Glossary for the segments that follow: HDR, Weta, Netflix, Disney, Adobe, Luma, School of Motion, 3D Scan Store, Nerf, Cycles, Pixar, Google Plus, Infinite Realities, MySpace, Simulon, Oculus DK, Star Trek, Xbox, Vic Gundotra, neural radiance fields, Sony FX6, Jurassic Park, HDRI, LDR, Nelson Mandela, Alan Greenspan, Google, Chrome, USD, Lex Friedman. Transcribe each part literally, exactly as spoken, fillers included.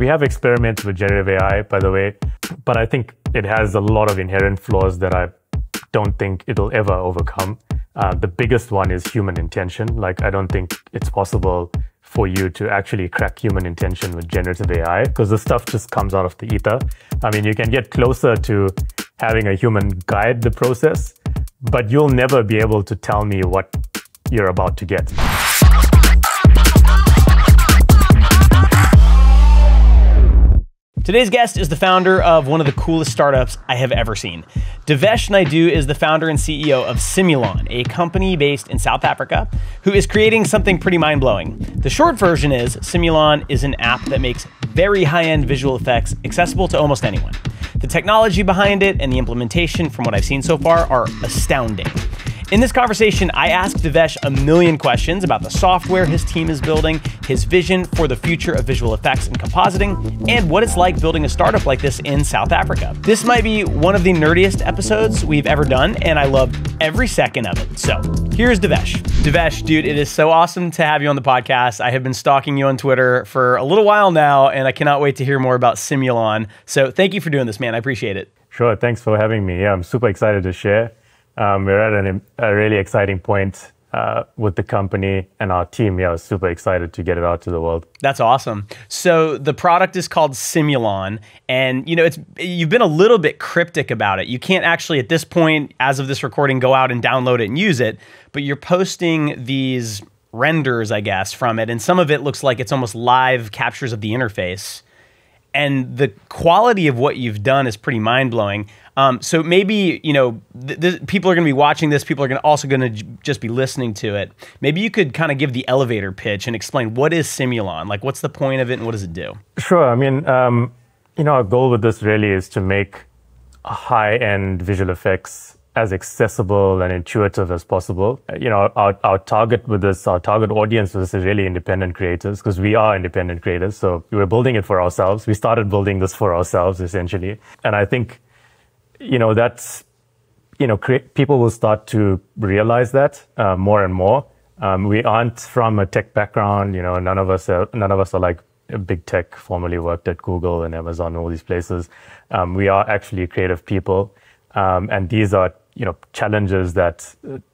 We have experiments with generative A I, by the way, but I think it has a lot of inherent flaws that I don't think it'll ever overcome. Uh, the biggest one is human intention. Like, I don't think it's possible for you to actually crack human intention with generative A I, because the stuff just comes out of the ether. I mean, you can get closer to having a human guide the process, but you'll never be able to tell me what you're about to get. Today's guest is the founder of one of the coolest startups I have ever seen. Divesh Naidoo is the founder and C E O of Simulon, a company based in South Africa, who is creating something pretty mind-blowing. The short version is Simulon is an app that makes very high-end visual effects accessible to almost anyone. The technology behind it and the implementation, from what I've seen so far, are astounding. In this conversation, I asked Divesh a million questions about the software his team is building, his vision for the future of visual effects and compositing, and what it's like building a startup like this in South Africa. This might be one of the nerdiest episodes we've ever done, and I loved every second of it. So here's Divesh. Divesh, dude, it is so awesome to have you on the podcast. I have been stalking you on Twitter for a little while now, and I cannot wait to hear more about Simulon. So thank you for doing this, man. I appreciate it. Sure. Thanks for having me. Yeah, I'm super excited to share. Um, we're at an, a really exciting point uh, with the company and our team. Yeah, I was super excited to get it out to the world. That's awesome. So the product is called Simulon, and you know, it's you've been a little bit cryptic about it. You can't actually, at this point, as of this recording, go out and download it and use it, but you're posting these renders, I guess, from it, and some of it looks like it's almost live captures of the interface. And the quality of what you've done is pretty mind-blowing. Um, so maybe, you know, th th people are going to be watching this. People are gonna also going to just be listening to it. Maybe you could kind of give the elevator pitch and explain what is Simulon? Like, what's the point of it and what does it do? Sure. I mean, um, you know, our goal with this really is to make high-end visual effects as accessible and intuitive as possible. You know, our, our target with this, our target audience with this is really independent creators, because we are independent creators. So we were building it for ourselves. We started building this for ourselves, essentially. And I think, you know, that's, you know, people will start to realize that uh, more and more. Um, we aren't from a tech background. You know, none of us are, none of us are like big tech, formerly worked at Google and Amazon, all these places. Um, we are actually creative people. Um, and these are, you know, challenges that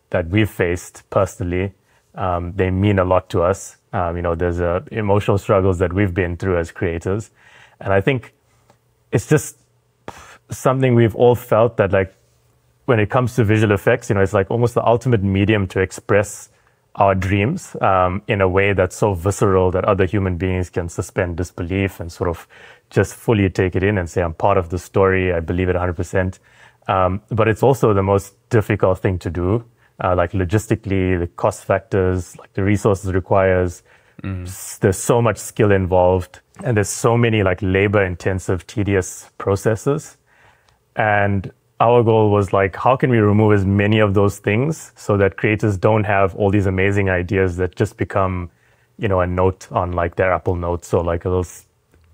that we've faced personally. Um, they mean a lot to us. Um, you know, there's a emotional struggles that we've been through as creators, and I think it's just something we've all felt that, like, when it comes to visual effects, you know, it's like almost the ultimate medium to express our dreams um, in a way that's so visceral that other human beings can suspend disbelief and sort of just fully take it in and say, "I'm part of the story. I believe it one hundred percent." Um, but it's also the most difficult thing to do, uh, like logistically, the cost factors, like the resources it requires. Mm. There's so much skill involved, and there's so many like labor-intensive, tedious processes. And our goal was like, how can we remove as many of those things so that creators don't have all these amazing ideas that just become, you know, a note on like their Apple Notes or like a little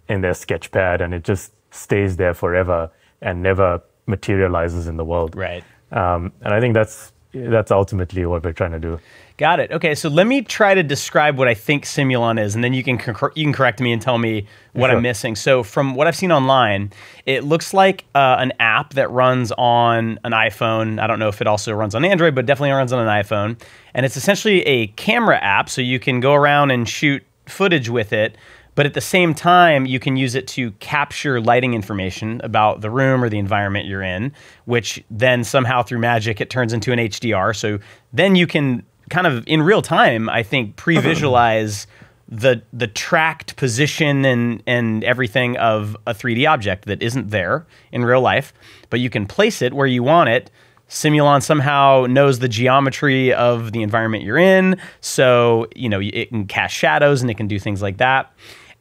in their Sketchpad, and it just stays there forever and never materializes in the world, right? Um, and I think that's that's ultimately what we're trying to do. Got it. Okay, so let me try to describe what I think Simulon is, and then you can you can correct me and tell me what sure. I'm missing. So from what I've seen online, it looks like uh, an app that runs on an iPhone. I don't know if it also runs on Android, but definitely runs on an iPhone. And it's essentially a camera app, so you can go around and shoot footage with it. But at the same time, you can use it to capture lighting information about the room or the environment you're in, which then somehow through magic, it turns into an H D R. So then you can kind of in real time, I think, pre-visualize the the tracked position and, and everything of a three D object that isn't there in real life, but you can place it where you want it. Simulon somehow knows the geometry of the environment you're in. So, you know, it can cast shadows and it can do things like that.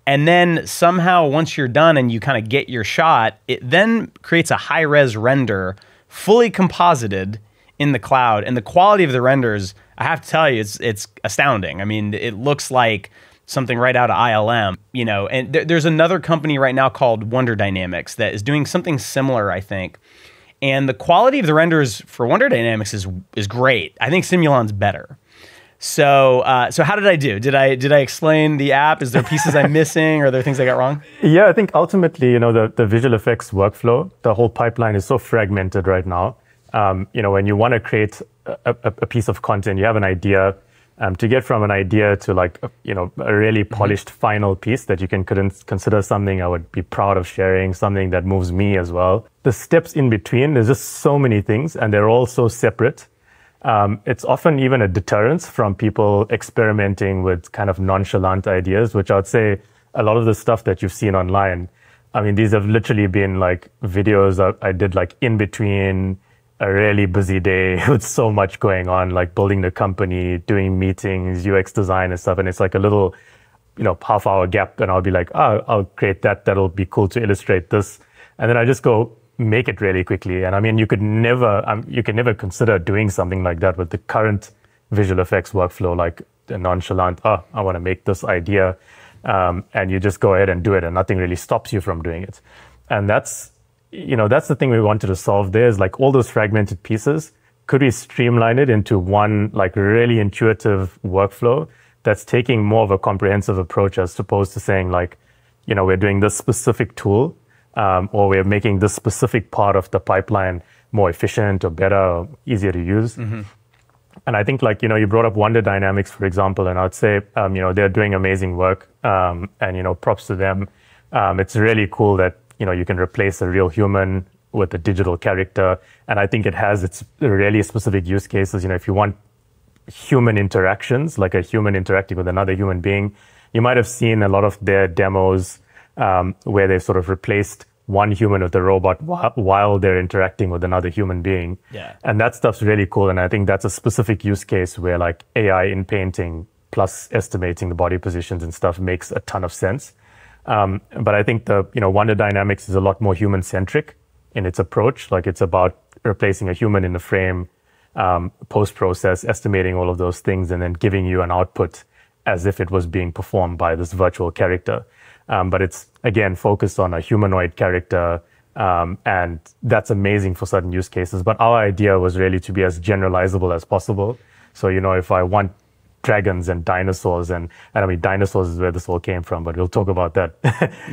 And then somehow once you're done and you kind of get your shot, it then creates a high-res render, fully composited in the cloud. And the quality of the renders, I have to tell you, it's it's astounding. I mean, it looks like something right out of I L M, you know. And th there's another company right now called Wonder Dynamics that is doing something similar, I think. And the quality of the renders for Wonder Dynamics is is great. I think Simulon's better. So, uh, so how did I do? Did I did I explain the app? Is there pieces I'm missing? Or are there things I got wrong? Yeah, I think ultimately, you know, the the visual effects workflow, the whole pipeline is so fragmented right now. Um, you know, when you want to create a, a, a piece of content, you have an idea. Um, to get from an idea to like a, you know a really polished mm-hmm. final piece that you can consider something I would be proud of sharing, something that moves me as well. The steps in between, there's just so many things, and they're all so separate. Um, it's often even a deterrence from people experimenting with kind of nonchalant ideas, which I would say a lot of the stuff that you've seen online, I mean, these have literally been like videos I, I did like in between a really busy day with so much going on, like building the company, doing meetings, U X design and stuff. And it's like a little, you know, half hour gap. And I'll be like, oh, I'll create that. That'll be cool to illustrate this. And then I just go make it really quickly. And I mean, you could never, um, you could never consider doing something like that with the current visual effects workflow, like the nonchalant, oh, I want to make this idea. Um, and you just go ahead and do it, and nothing really stops you from doing it. And that's, you know, that's the thing we wanted to solve there, is like all those fragmented pieces, could we streamline it into one like really intuitive workflow that's taking more of a comprehensive approach as opposed to saying like, you know, we're doing this specific tool, Um, or we're making this specific part of the pipeline more efficient or better or easier to use. Mm-hmm. And I think, like, you know, you brought up Wonder Dynamics, for example, and I'd say, um, you know, they're doing amazing work, um, and, you know, props to them. Um, it's really cool that, you know, you can replace a real human with a digital character. And I think it has its really specific use cases. You know, if you want human interactions, like a human interacting with another human being, you might have seen a lot of their demos Um, where they've sort of replaced one human with a robot wh while they're interacting with another human being. Yeah. And that stuff's really cool. And I think that's a specific use case where like A I in painting plus estimating the body positions and stuff makes a ton of sense. Um, but I think the, you know, Wonder Dynamics is a lot more human centric in its approach. Like it's about replacing a human in the frame, um, post-process, estimating all of those things, and then giving you an output as if it was being performed by this virtual character. Um, but it's, again, focused on a humanoid character, um, and that's amazing for certain use cases. But our idea was really to be as generalizable as possible. So, you know, if I want dragons and dinosaurs, and, and I mean, dinosaurs is where this all came from, but we'll talk about that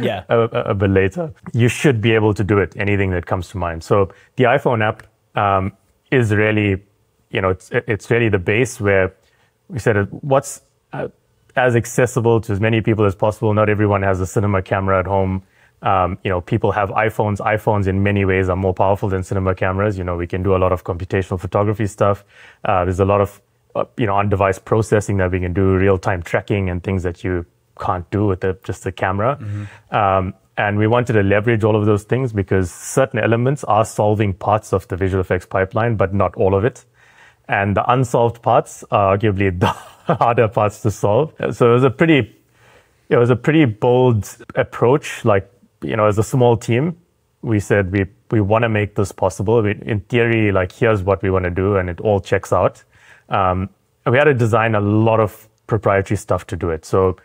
yeah. a, a, a bit later. You should be able to do it, anything that comes to mind. So the iPhone app um, is really, you know, it's, it's really the base where we said, what's... Uh, as accessible to as many people as possible. Not everyone has a cinema camera at home. Um, you know, people have iPhones. iPhones in many ways are more powerful than cinema cameras. You know, we can do a lot of computational photography stuff. Uh, there's a lot of, uh, you know, on-device processing that we can do, real-time tracking and things that you can't do with the, just the camera. Mm-hmm. um, and we wanted to leverage all of those things because certain elements are solving parts of the visual effects pipeline, but not all of it. And the unsolved parts are arguably the harder parts to solve. So it was a pretty, it was a pretty bold approach. Like, you know, as a small team, we said we we want to make this possible. We, in theory, like, here's what we want to do, and it all checks out. Um, and we had to design a lot of proprietary stuff to do it. So,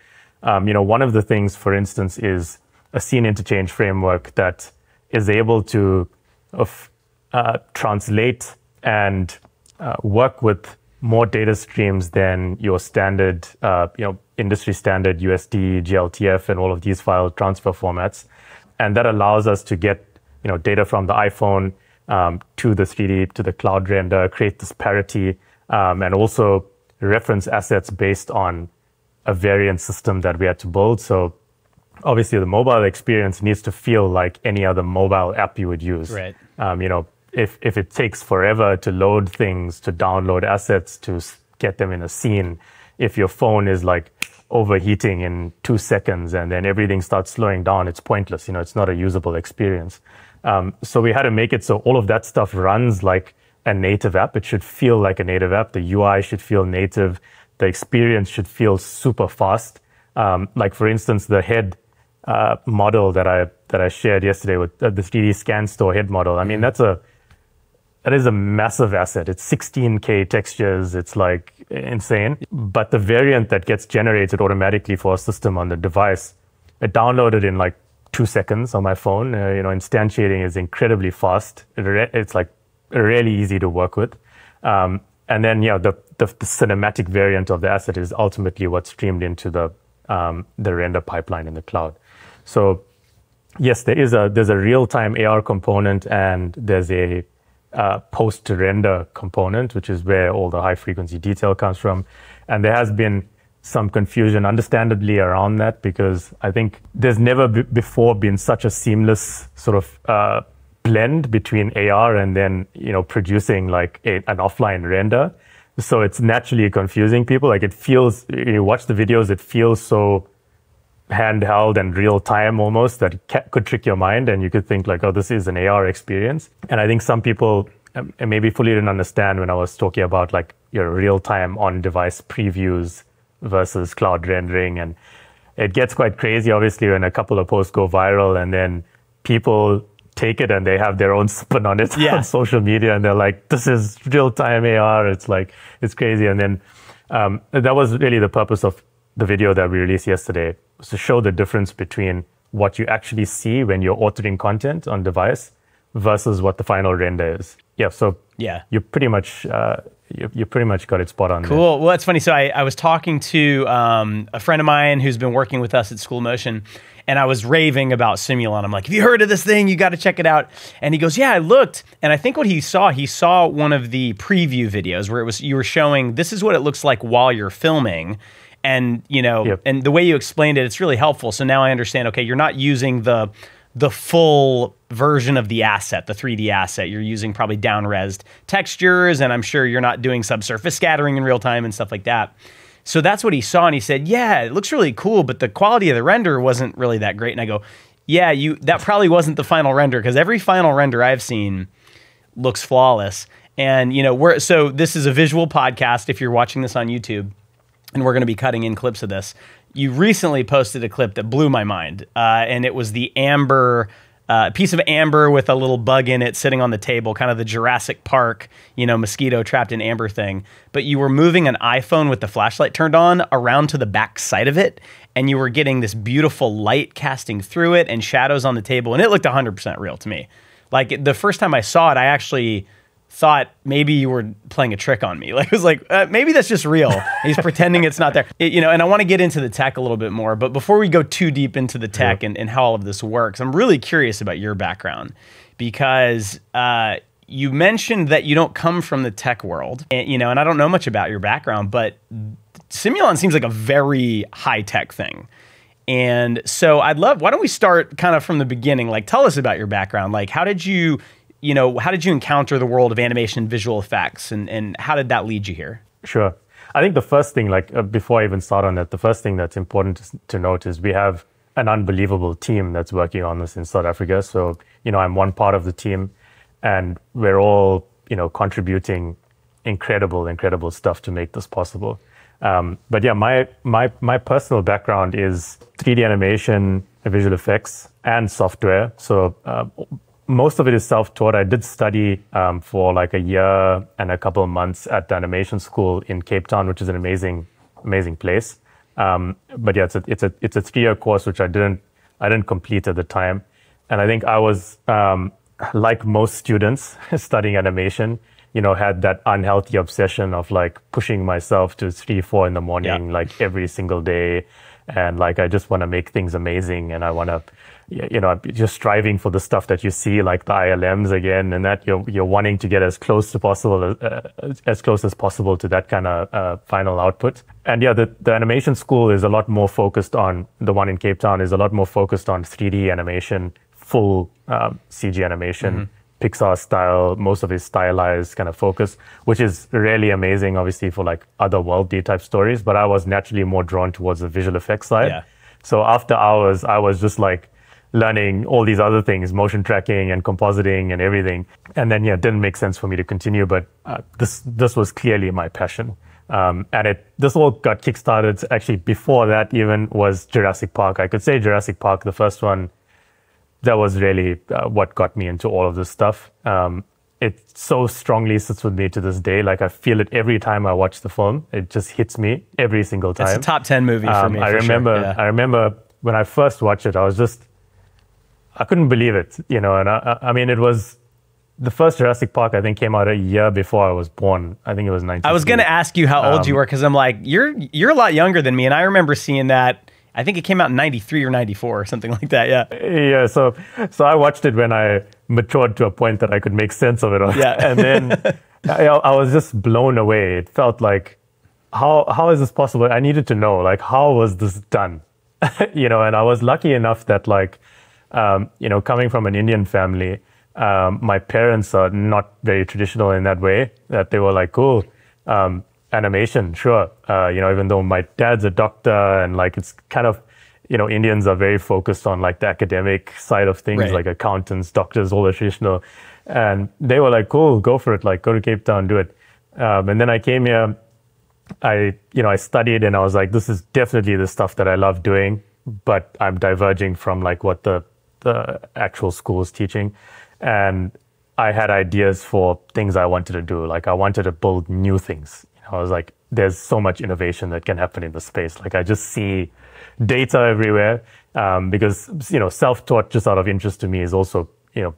um, you know, one of the things, for instance, is a scene interchange framework that is able to of, uh, translate and Uh, work with more data streams than your standard, uh, you know, industry standard U S D, G L T F, and all of these file transfer formats. And that allows us to get, you know, data from the iPhone um, to the three D, to the cloud render, create this parity, um, and also reference assets based on a variant system that we had to build. So obviously the mobile experience needs to feel like any other mobile app you would use. Right. Um, you know, If, if it takes forever to load things, to download assets, to get them in a scene, if your phone is like overheating in two seconds and then everything starts slowing down, it's pointless. You know, it's not a usable experience. Um, so we had to make it so all of that stuff runs like a native app. It should feel like a native app. The U I should feel native. The experience should feel super fast. Um, like, for instance, the head uh, model that I that I shared yesterday with uh, the three D scan store head model. I mean, that's a That is a massive asset. It's sixteen K textures. It's like insane. But the variant that gets generated automatically for a system on the device, I downloaded in like two seconds on my phone. Uh, you know, instantiating is incredibly fast. It re it's like really easy to work with. Um, And then, yeah, the, the, the cinematic variant of the asset is ultimately what's streamed into the um, the render pipeline in the cloud. So, yes, there is a there's a real-time A R component, and there's a uh, post-render component, which is where all the high-frequency detail comes from. And there has been some confusion, understandably, around that, because I think there's never b before been such a seamless sort of uh, blend between A R and then, you know, producing like a, an offline render. So it's naturally confusing people. Like it feels, you watch the videos, it feels so handheld and real time almost that it could trick your mind, and you could think like, oh, this is an A R experience. And I think some people um, maybe fully didn't understand when I was talking about like your real time on device previews versus cloud rendering. And it gets quite crazy, obviously, when a couple of posts go viral and then people take it and they have their own spin on it yeah. on social media, and they're like, this is real-time A R. It's like, it's crazy. And then um, that was really the purpose of the video that we released yesterday, was to show the difference between what you actually see when you're authoring content on device versus what the final render is. Yeah, so yeah, you pretty much uh, you, you pretty much got it spot on. Cool. There. Well, that's funny. So I, I was talking to um, a friend of mine who's been working with us at School of Motion, and I was raving about Simulon. I'm like, have you heard of this thing? You got to check it out. And he goes, yeah, I looked. And I think what he saw, he saw one of the preview videos where it was you were showing this is what it looks like while you're filming. And you know, yep. and the way you explained it, it's really helpful. So now I understand, okay, you're not using the the full version of the asset, the three D asset. You're using probably down-resed textures, and I'm sure you're not doing subsurface scattering in real time and stuff like that. So that's what he saw, and he said, yeah, it looks really cool, but the quality of the render wasn't really that great. And I go, yeah, you that probably wasn't the final render, because every final render I've seen looks flawless. And, you know, we're so this is a visual podcast if you're watching this on YouTube, and we're going to be cutting in clips of this. You recently posted a clip that blew my mind, uh, and it was the amber, uh, piece of amber with a little bug in it sitting on the table, kind of the Jurassic Park, you know, mosquito trapped in amber thing. But you were moving an iPhone with the flashlight turned on around to the back side of it, and you were getting this beautiful light casting through it and shadows on the table, and it looked one hundred percent real to me. Like, the first time I saw it, I actually thought maybe you were playing a trick on me. Like, it was like, uh, maybe that's just real. He's pretending it's not there. It, you know, and I want to get into the tech a little bit more, but before we go too deep into the tech yeah. and, and how all of this works, I'm really curious about your background, because uh, you mentioned that you don't come from the tech world, and, you know, and I don't know much about your background, but Simulon seems like a very high-tech thing. And so I'd love, why don't we start kind of from the beginning? Like, tell us about your background. Like, how did you... you know, how did you encounter the world of animation, visual effects, and, and how did that lead you here? Sure. I think the first thing, like, uh, before I even start on that, the first thing that's important to, to note is we have an unbelievable team that's working on this in South Africa. So, you know, I'm one part of the team, and we're all, you know, contributing incredible, incredible stuff to make this possible. Um, but yeah, my, my, my personal background is three D animation, visual effects, and software. So, uh, most of it is self-taught. I did study um, for like a year and a couple of months at the animation school in Cape Town, which is an amazing, amazing place. Um, but yeah, it's a it's a it's a three-year course which I didn't I didn't complete at the time, and I think I was um, like most students studying animation. You know, had that unhealthy obsession of like pushing myself to three, four in the morning, yeah. like every single day, and like I just want to make things amazing, and I want to. You know, just striving for the stuff that you see, like the I L Ms again, and that you're you're wanting to get as close to possible, uh, as close as possible to that kind of uh, final output. And yeah, the the animation school is a lot more focused on the one in Cape Town is a lot more focused on three D animation, full um, C G animation, mm-hmm. Pixar style. Most of it stylized kind of focus, which is really amazing, obviously for like otherworldly type stories. But I was naturally more drawn towards the visual effects side. Yeah. So after hours, I was just like learning all these other things, motion tracking and compositing and everything. And then, yeah, it didn't make sense for me to continue, but uh, this this was clearly my passion. Um, and it this all got kickstarted, actually before that even, was Jurassic Park. I could say Jurassic Park, the first one, that was really uh, what got me into all of this stuff. Um, it so strongly sits with me to this day. Like, I feel it every time I watch the film. It just hits me every single time. It's a top ten movie um, for me, I for remember, sure. yeah. I remember when I first watched it, I was just... I couldn't believe it, you know, and I, I mean, it was The first Jurassic Park, I think, came out a year before I was born. I think it was nineteen. I was going to ask you how um, old you were, because I'm like, you're you're a lot younger than me, and I remember seeing that. I think it came out in ninety-three or ninety-four or something like that. Yeah. Yeah. So, so I watched it when I matured to a point that I could make sense of it all. Yeah. And then I, I was just blown away. It felt like, how how is this possible? I needed to know, like, how was this done? You know, and I was lucky enough that, like, um, you know, coming from an Indian family, um, my parents are not very traditional in that way. That they were like, cool, um, animation, sure. Uh, you know, even though my dad's a doctor, and like, it's kind of, you know, Indians are very focused on like the academic side of things, right. Like accountants, doctors, all the traditional. And they were like, cool, go for it. Like, go to Cape Town, do it. Um, and then I came here. I, you know, I studied and I was like, this is definitely the stuff that I love doing, but I'm diverging from like what the, the actual school is teaching. And I had ideas for things I wanted to do. Like, I wanted to build new things. You know, I was like, there's so much innovation that can happen in the space. Like, I just see data everywhere, um, because, you know, self-taught just out of interest to me is also, you know,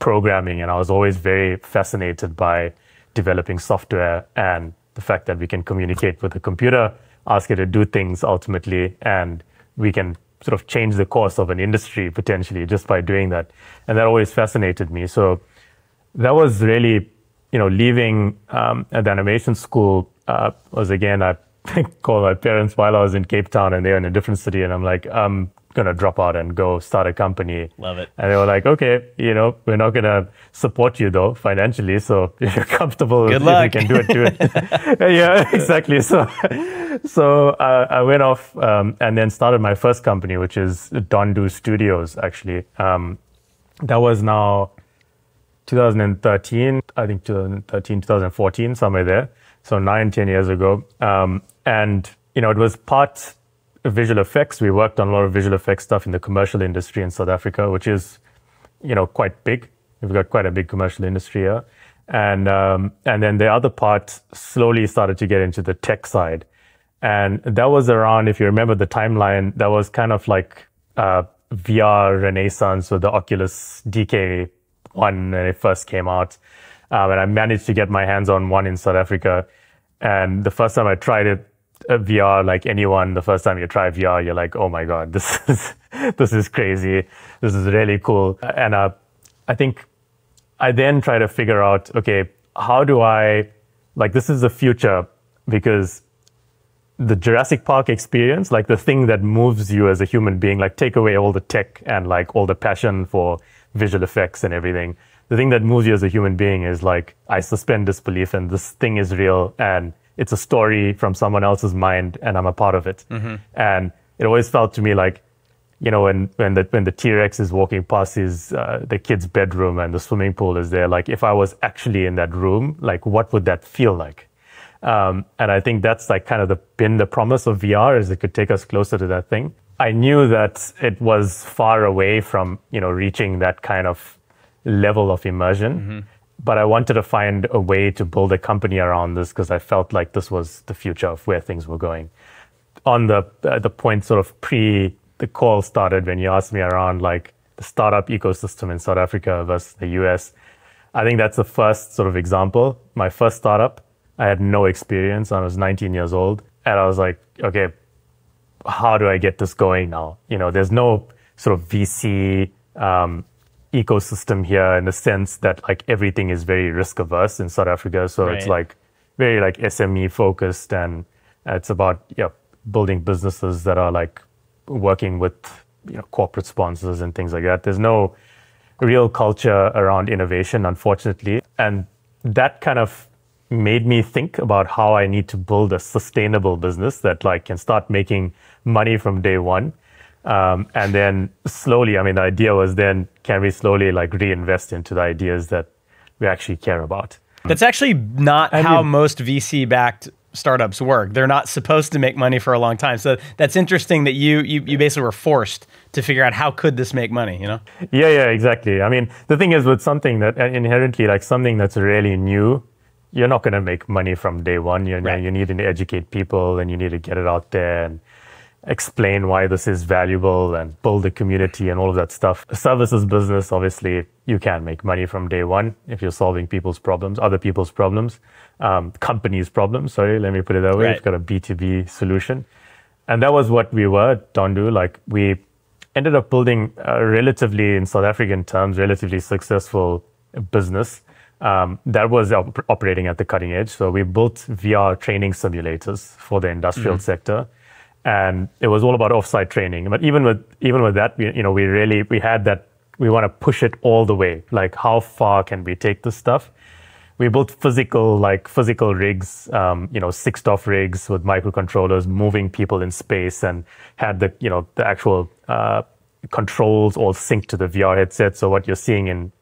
programming. And I was always very fascinated by developing software and the fact that we can communicate with a computer, ask it to do things ultimately, and we can sort of change the course of an industry potentially just by doing that. And that always fascinated me. So that was really, you know, leaving um, at the animation school uh, was, again, I called my parents while I was in Cape Town and they were in a different city. And I'm like, I'm going to drop out and go start a company. Love it. And they were like, okay, you know, we're not going to support you though financially. So if you're comfortable, good luck. If you can do it, do it. Yeah, exactly. So, so uh, I went off um, and then started my first company, which is Dondoo Studios, actually. Um, that was now twenty thirteen, I think twenty thirteen, twenty fourteen, somewhere there. So nine, ten years ago. Um, and, you know, it was part visual effects. We worked on a lot of visual effects stuff in the commercial industry in South Africa, which is, you know, quite big. We've got quite a big commercial industry here. And, um, and then the other part slowly started to get into the tech side. And that was around, if you remember the timeline, that was kind of like uh, V R renaissance with the Oculus D K one when it first came out. Um, and I managed to get my hands on one in South Africa. And the first time I tried it, Uh, V R, like anyone, the first time you try V R, you're like, oh my God, this is this is crazy. This is really cool. And uh, I think I then try to figure out, okay, how do I, like, this is the future, because the Jurassic Park experience, like the thing that moves you as a human being, like take away all the tech and like all the passion for visual effects and everything. The thing that moves you as a human being is like, I suspend disbelief and this thing is real and it's a story from someone else's mind and I'm a part of it. Mm-hmm. And it always felt to me like, you know, when, when the, when the T-Rex is walking past his, uh, the kid's bedroom and the swimming pool is there, like if I was actually in that room, like what would that feel like? Um, and I think that's like kind of the, been the promise of V R, is it could take us closer to that thing. I knew that it was far away from, you know, reaching that kind of level of immersion. Mm-hmm. But I wanted to find a way to build a company around this because I felt like this was the future of where things were going. On the uh, the point sort of pre the call started, when you asked me around like the startup ecosystem in South Africa versus the U S, I think that's the first sort of example. My first startup, I had no experience. I was nineteen years old. And I was like, okay, how do I get this going now? You know, there's no sort of V C um ecosystem here in the sense that like everything is very risk averse in South Africa. So right. It's like very like S M E focused, and it's about yeah building businesses that are like working with, you know, corporate sponsors and things like that. There's no real culture around innovation, unfortunately. And that kind of made me think about how I need to build a sustainable business that like can start making money from day one. Um, and then slowly, I mean, the idea was then, can we slowly like reinvest into the ideas that we actually care about? That's actually not I how mean, most V C-backed startups work. They're not supposed to make money for a long time. So that's interesting that you, you you basically were forced to figure out how could this make money, you know? Yeah, yeah, exactly. I mean, the thing is with something that inherently, like something that's really new, you're not going to make money from day one. You know, right. You need to educate people and you need to get it out there. And explain why this is valuable and build a community and all of that stuff. A services business, obviously, you can make money from day one if you're solving people's problems, other people's problems, um, companies' problems, sorry, let me put it that way. Right. You've got a B two B solution. And that was what we were, Dondoo. Like, we ended up building a relatively, in South African terms, relatively successful business um, that was op operating at the cutting edge. So we built V R training simulators for the industrial mm-hmm. sector. And it was all about offsite training. But even with even with that, we, you know, we really, we had that, we want to push it all the way. Like, how far can we take this stuff? We built physical, like physical rigs, um, you know, six off rigs with microcontrollers, moving people in space, and had the, you know, the actual uh, controls all synced to the V R headset. So what you're seeing in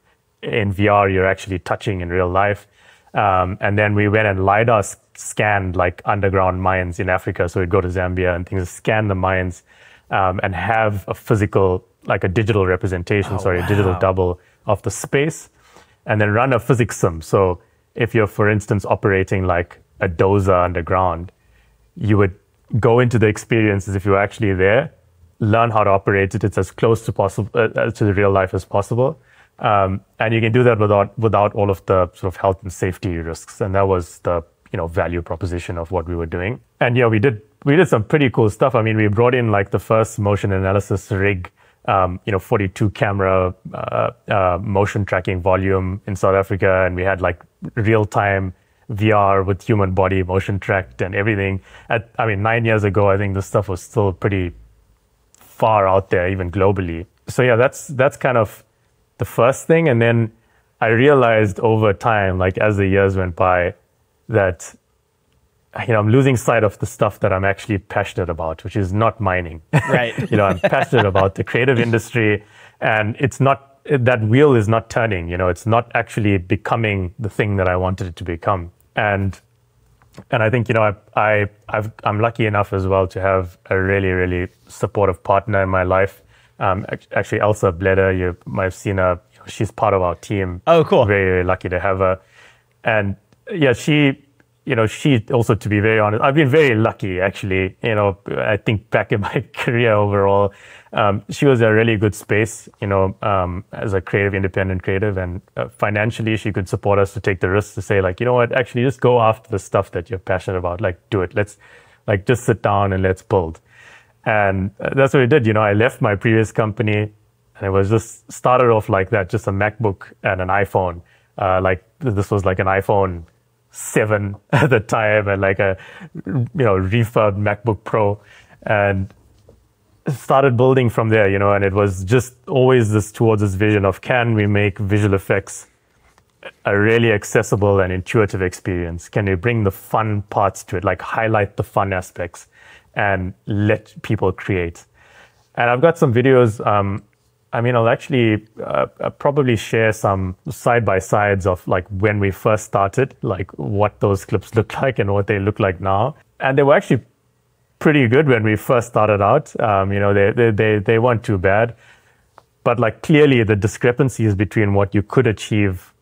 in V R, you're actually touching in real life. Um, and then we went and LIDAR scanned like underground mines in Africa. So we'd go to Zambia and things, scan the mines um, and have a physical, like a digital representation, oh, sorry, wow. a digital double of the space, and then run a physics sim. So if you're, for instance, operating like a dozer underground, you would go into the experience as if you were actually there, learn how to operate it. It's as close to possible uh, to the real life as possible. Um, and you can do that without without all of the sort of health and safety risks, and that was the you know value proposition of what we were doing. And yeah, we did we did some pretty cool stuff. I mean, we brought in like the first motion analysis rig, um, you know, forty-two camera uh, uh, motion tracking volume in South Africa, and we had like real time V R with human body motion tracked and everything. At, I mean, nine years ago, I think this stuff was still pretty far out there, even globally. So yeah, that's that's kind of the first thing. And then I realized over time, like as the years went by, that you know I'm losing sight of the stuff that I'm actually passionate about, which is not mining. Right. you know, I'm passionate about the creative industry, and it's not that wheel is not turning. You know, it's not actually becoming the thing that I wanted it to become. And and I think you know I I I've, I'm lucky enough as well to have a really really supportive partner in my life. Um, actually, Elsa Bleda, you might have seen her. She's part of our team. Oh, cool! Very, very lucky to have her. And yeah, she, you know, she also, to be very honest, I've been very lucky actually. You know, I think back in my career overall, um, she was a really good space. You know, um, as a creative, independent creative, and uh, financially, she could support us to take the risks to say like, you know what, actually, just go after the stuff that you're passionate about. Like, do it. Let's, like, just sit down and let's build. And that's what we did. You know, I left my previous company, and it was just started off like that, just a MacBook and an iPhone. Uh, like this was like an iPhone seven at the time, and like a you know refurbed MacBook Pro, and started building from there. You know, and it was just always this towards this vision of can we make visual effects a really accessible and intuitive experience? Can we bring the fun parts to it, like highlight the fun aspects? And let people create. And I've got some videos. Um, I mean, I'll actually uh, probably share some side-by-sides of like when we first started, like what those clips looked like and what they look like now. And they were actually pretty good when we first started out. Um, you know, they, they, they, they weren't too bad. But like clearly the discrepancies between what you could achieve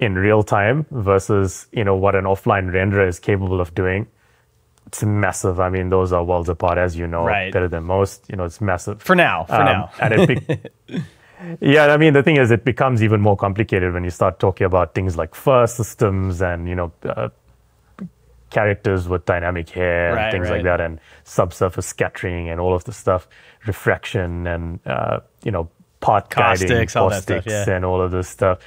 in real time versus, you know, what an offline renderer is capable of doing. It's massive. I mean, those are worlds apart, as you know, right. better than most. You know, it's massive. For now, for um, now. and it yeah, I mean, the thing is, it becomes even more complicated when you start talking about things like fur systems and, you know, uh, characters with dynamic hair right, and things right. like that, and subsurface scattering and all of the stuff, refraction and, uh, you know, part caustics, guiding, all caustics that stuff, yeah. and all of this stuff.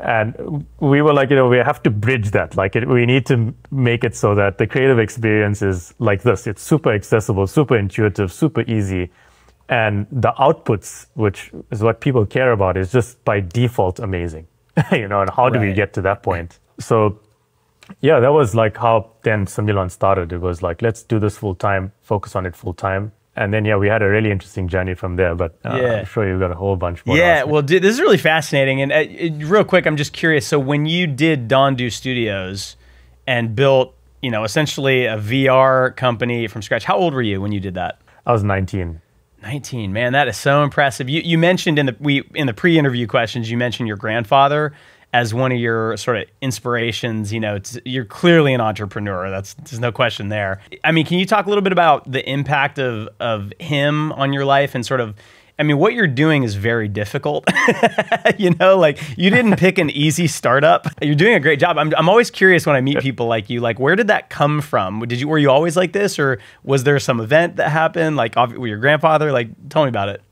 And we were like, you know, we have to bridge that. Like, it, we need to make it so that the creative experience is like this. It's super accessible, super intuitive, super easy. And the outputs, which is what people care about, is just by default amazing. you know, and how do right. we get to that point? So, yeah, that was like how then Simulon started. It was like, let's do this full time, focus on it full time. And then, yeah, we had a really interesting journey from there, but uh, yeah. I'm sure you've got a whole bunch more. Yeah, well, dude, this is really fascinating. And uh, real quick, I'm just curious. So when you did Dondoo Studios and built, you know, essentially a V R company from scratch, how old were you when you did that? I was nineteen. nineteen, man, that is so impressive. You, you mentioned in the, we, in the pre-interview questions, you mentioned your grandfather as one of your sort of inspirations. You know, it's, you're clearly an entrepreneur. That's, there's no question there. I mean, can you talk a little bit about the impact of, of him on your life and sort of, I mean, what you're doing is very difficult. You know, like, you didn't pick an easy startup. You're doing a great job. I'm, I'm always curious when I meet people like you, like, where did that come from? Did you, were you always like this, or was there some event that happened, like with your grandfather? Like, tell me about it.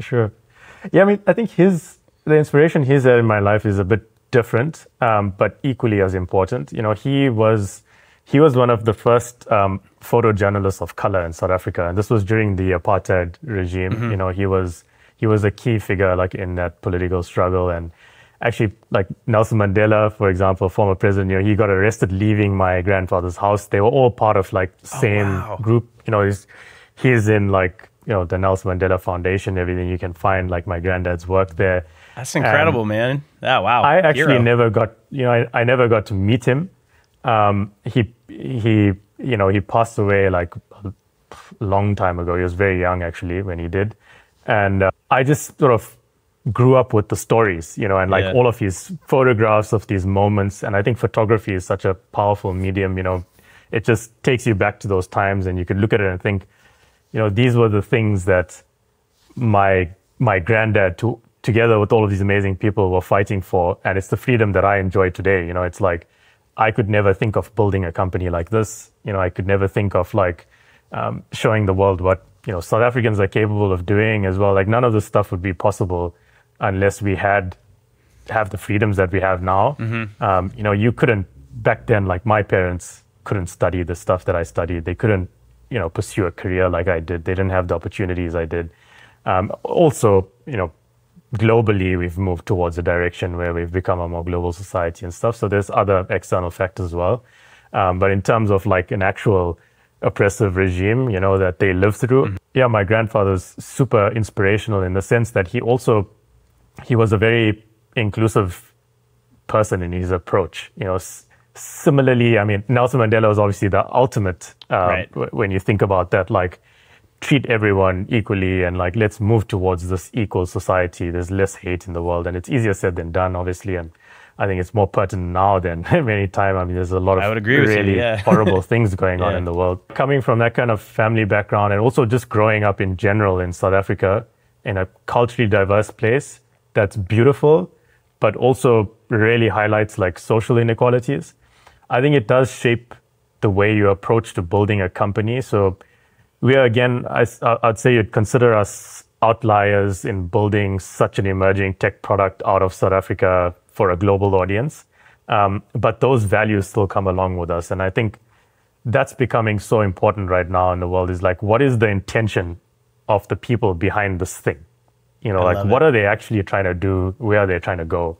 Sure. Yeah, I mean, I think his, the inspiration he's had in my life is a bit different, um, but equally as important. You know, he was, he was one of the first um, photojournalists of color in South Africa, and this was during the apartheid regime. Mm-hmm. You know, he was, he was a key figure, like, in that political struggle, and actually, like, Nelson Mandela, for example, former president, you know, he got arrested leaving my grandfather's house. They were all part of, like, the same oh, wow. group. You know, he's, he's in, like, you know, the Nelson Mandela Foundation, everything. You can find, like, my granddad's work there. That's incredible, and man. Oh, wow. I actually Hero. never got, you know, I, I never got to meet him. Um, he, he, you know, he passed away, like, a long time ago. He was very young, actually, when he did. And uh, I just sort of grew up with the stories, you know, and, like, yeah. all of his photographs of these moments. And I think photography is such a powerful medium, you know. It just takes you back to those times, and you could look at it and think, you know, these were the things that my my granddad, to, together with all of these amazing people, were fighting for. And it's the freedom that I enjoy today. You know, it's like, I could never think of building a company like this. You know, I could never think of, like, um, showing the world what, you know, South Africans are capable of doing as well. Like, none of this stuff would be possible unless we had have the freedoms that we have now. Mm-hmm. Um, you know, you couldn't back then, like, my parents couldn't study the stuff that I studied. They couldn't, you know, pursue a career like I did. They didn't have the opportunities I did. Um, also, you know, globally, we've moved towards a direction where we've become a more global society and stuff. So there's other external factors as well. Um, but in terms of, like, an actual oppressive regime, you know, that they lived through. Mm-hmm. Yeah, my grandfather's super inspirational in the sense that he also, he was a very inclusive person in his approach, you know. Similarly, I mean, Nelson Mandela was obviously the ultimate um, right. w when you think about that, like, treat everyone equally and, like, let's move towards this equal society. There's less hate in the world, and it's easier said than done, obviously. And I think it's more pertinent now than any time. I mean, there's a lot of I would agree really with you, yeah. horrible things going yeah. on in the world. Coming from that kind of family background, and also just growing up in general in South Africa, in a culturally diverse place that's beautiful, but also really highlights, like, social inequalities. I think it does shape the way you approach to building a company. So we are, again, I, I'd say you'd consider us outliers in building such an emerging tech product out of South Africa for a global audience. Um, but those values still come along with us. And I think that's becoming so important right now in the world, is, like, what is the intention of the people behind this thing? You know, I like, what it. are they actually trying to do? Where are they trying to go?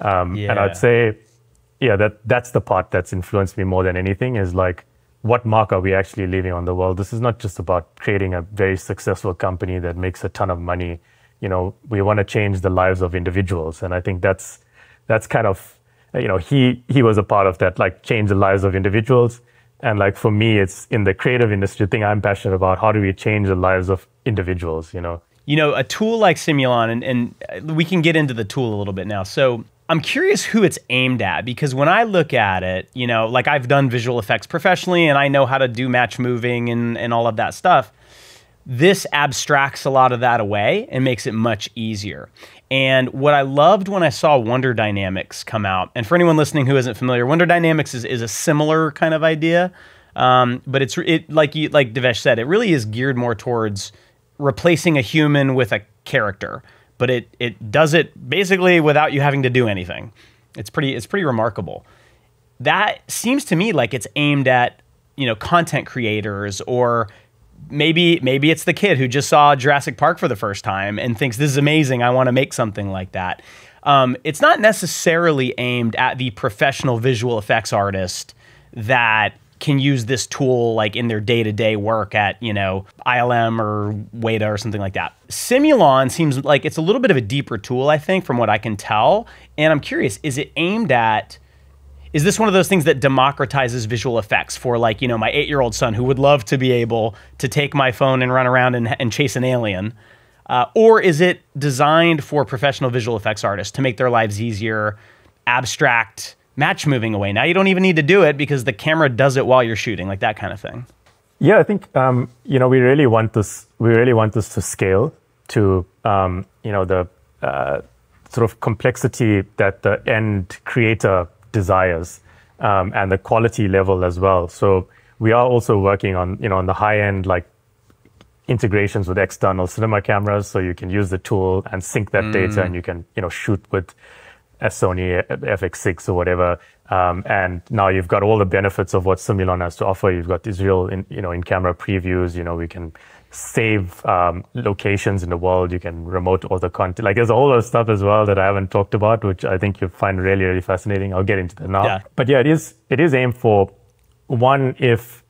Um, yeah. And I'd say, yeah, that that's the part that's influenced me more than anything, is, like, what mark are we actually leaving on the world? This is not just about creating a very successful company that makes a ton of money. You know, we want to change the lives of individuals. And I think that's that's kind of, you know, he he was a part of that, like, change the lives of individuals. And, like, for me, it's in the creative industry thing I'm passionate about. How do we change the lives of individuals, you know? You know, a tool like Simulon, and, and we can get into the tool a little bit now. So I'm curious who it's aimed at, because when I look at it, you know, like, I've done visual effects professionally, and I know how to do match moving and, and all of that stuff. This abstracts a lot of that away and makes it much easier. And what I loved when I saw Wonder Dynamics come out, and for anyone listening who isn't familiar, Wonder Dynamics is, is a similar kind of idea, um, but it's it like you, like Divesh said, it really is geared more towards replacing a human with a character. But it, it does it basically without you having to do anything. It's pretty, it's pretty remarkable. That seems to me like it's aimed at, you know, content creators, or maybe, maybe it's the kid who just saw Jurassic Park for the first time and thinks, this is amazing, I want to make something like that. Um, it's not necessarily aimed at the professional visual effects artist that can use this tool, like, in their day-to-day work at, you know, I L M or Weta or something like that. Simulon seems like it's a little bit of a deeper tool, I think, from what I can tell. And I'm curious, is it aimed at, is this one of those things that democratizes visual effects for, like, you know, my eight-year-old son who would love to be able to take my phone and run around and, and chase an alien? Uh, or is it designed for professional visual effects artists to make their lives easier abstract match moving away. Now you don't even need to do it because the camera does it while you're shooting, like that kind of thing. Yeah, I think um, you know we really want this. We really want this to scale to um, you know the uh, sort of complexity that the end creator desires, um, and the quality level as well. So we are also working on you know on the high end, like integrations with external cinema cameras, so you can use the tool and sync that mm. data, and you can you know shoot with a Sony F X six or whatever. Um, and now you've got all the benefits of what Simulon has to offer. You've got these real, in, you know, in-camera previews. You know, we can save um, locations in the world. You can remote all the content. Like, there's a whole lot of stuff as well that I haven't talked about, which I think you'll find really, really fascinating. I'll get into that now. Yeah. But yeah, it is it is aimed for, one, if,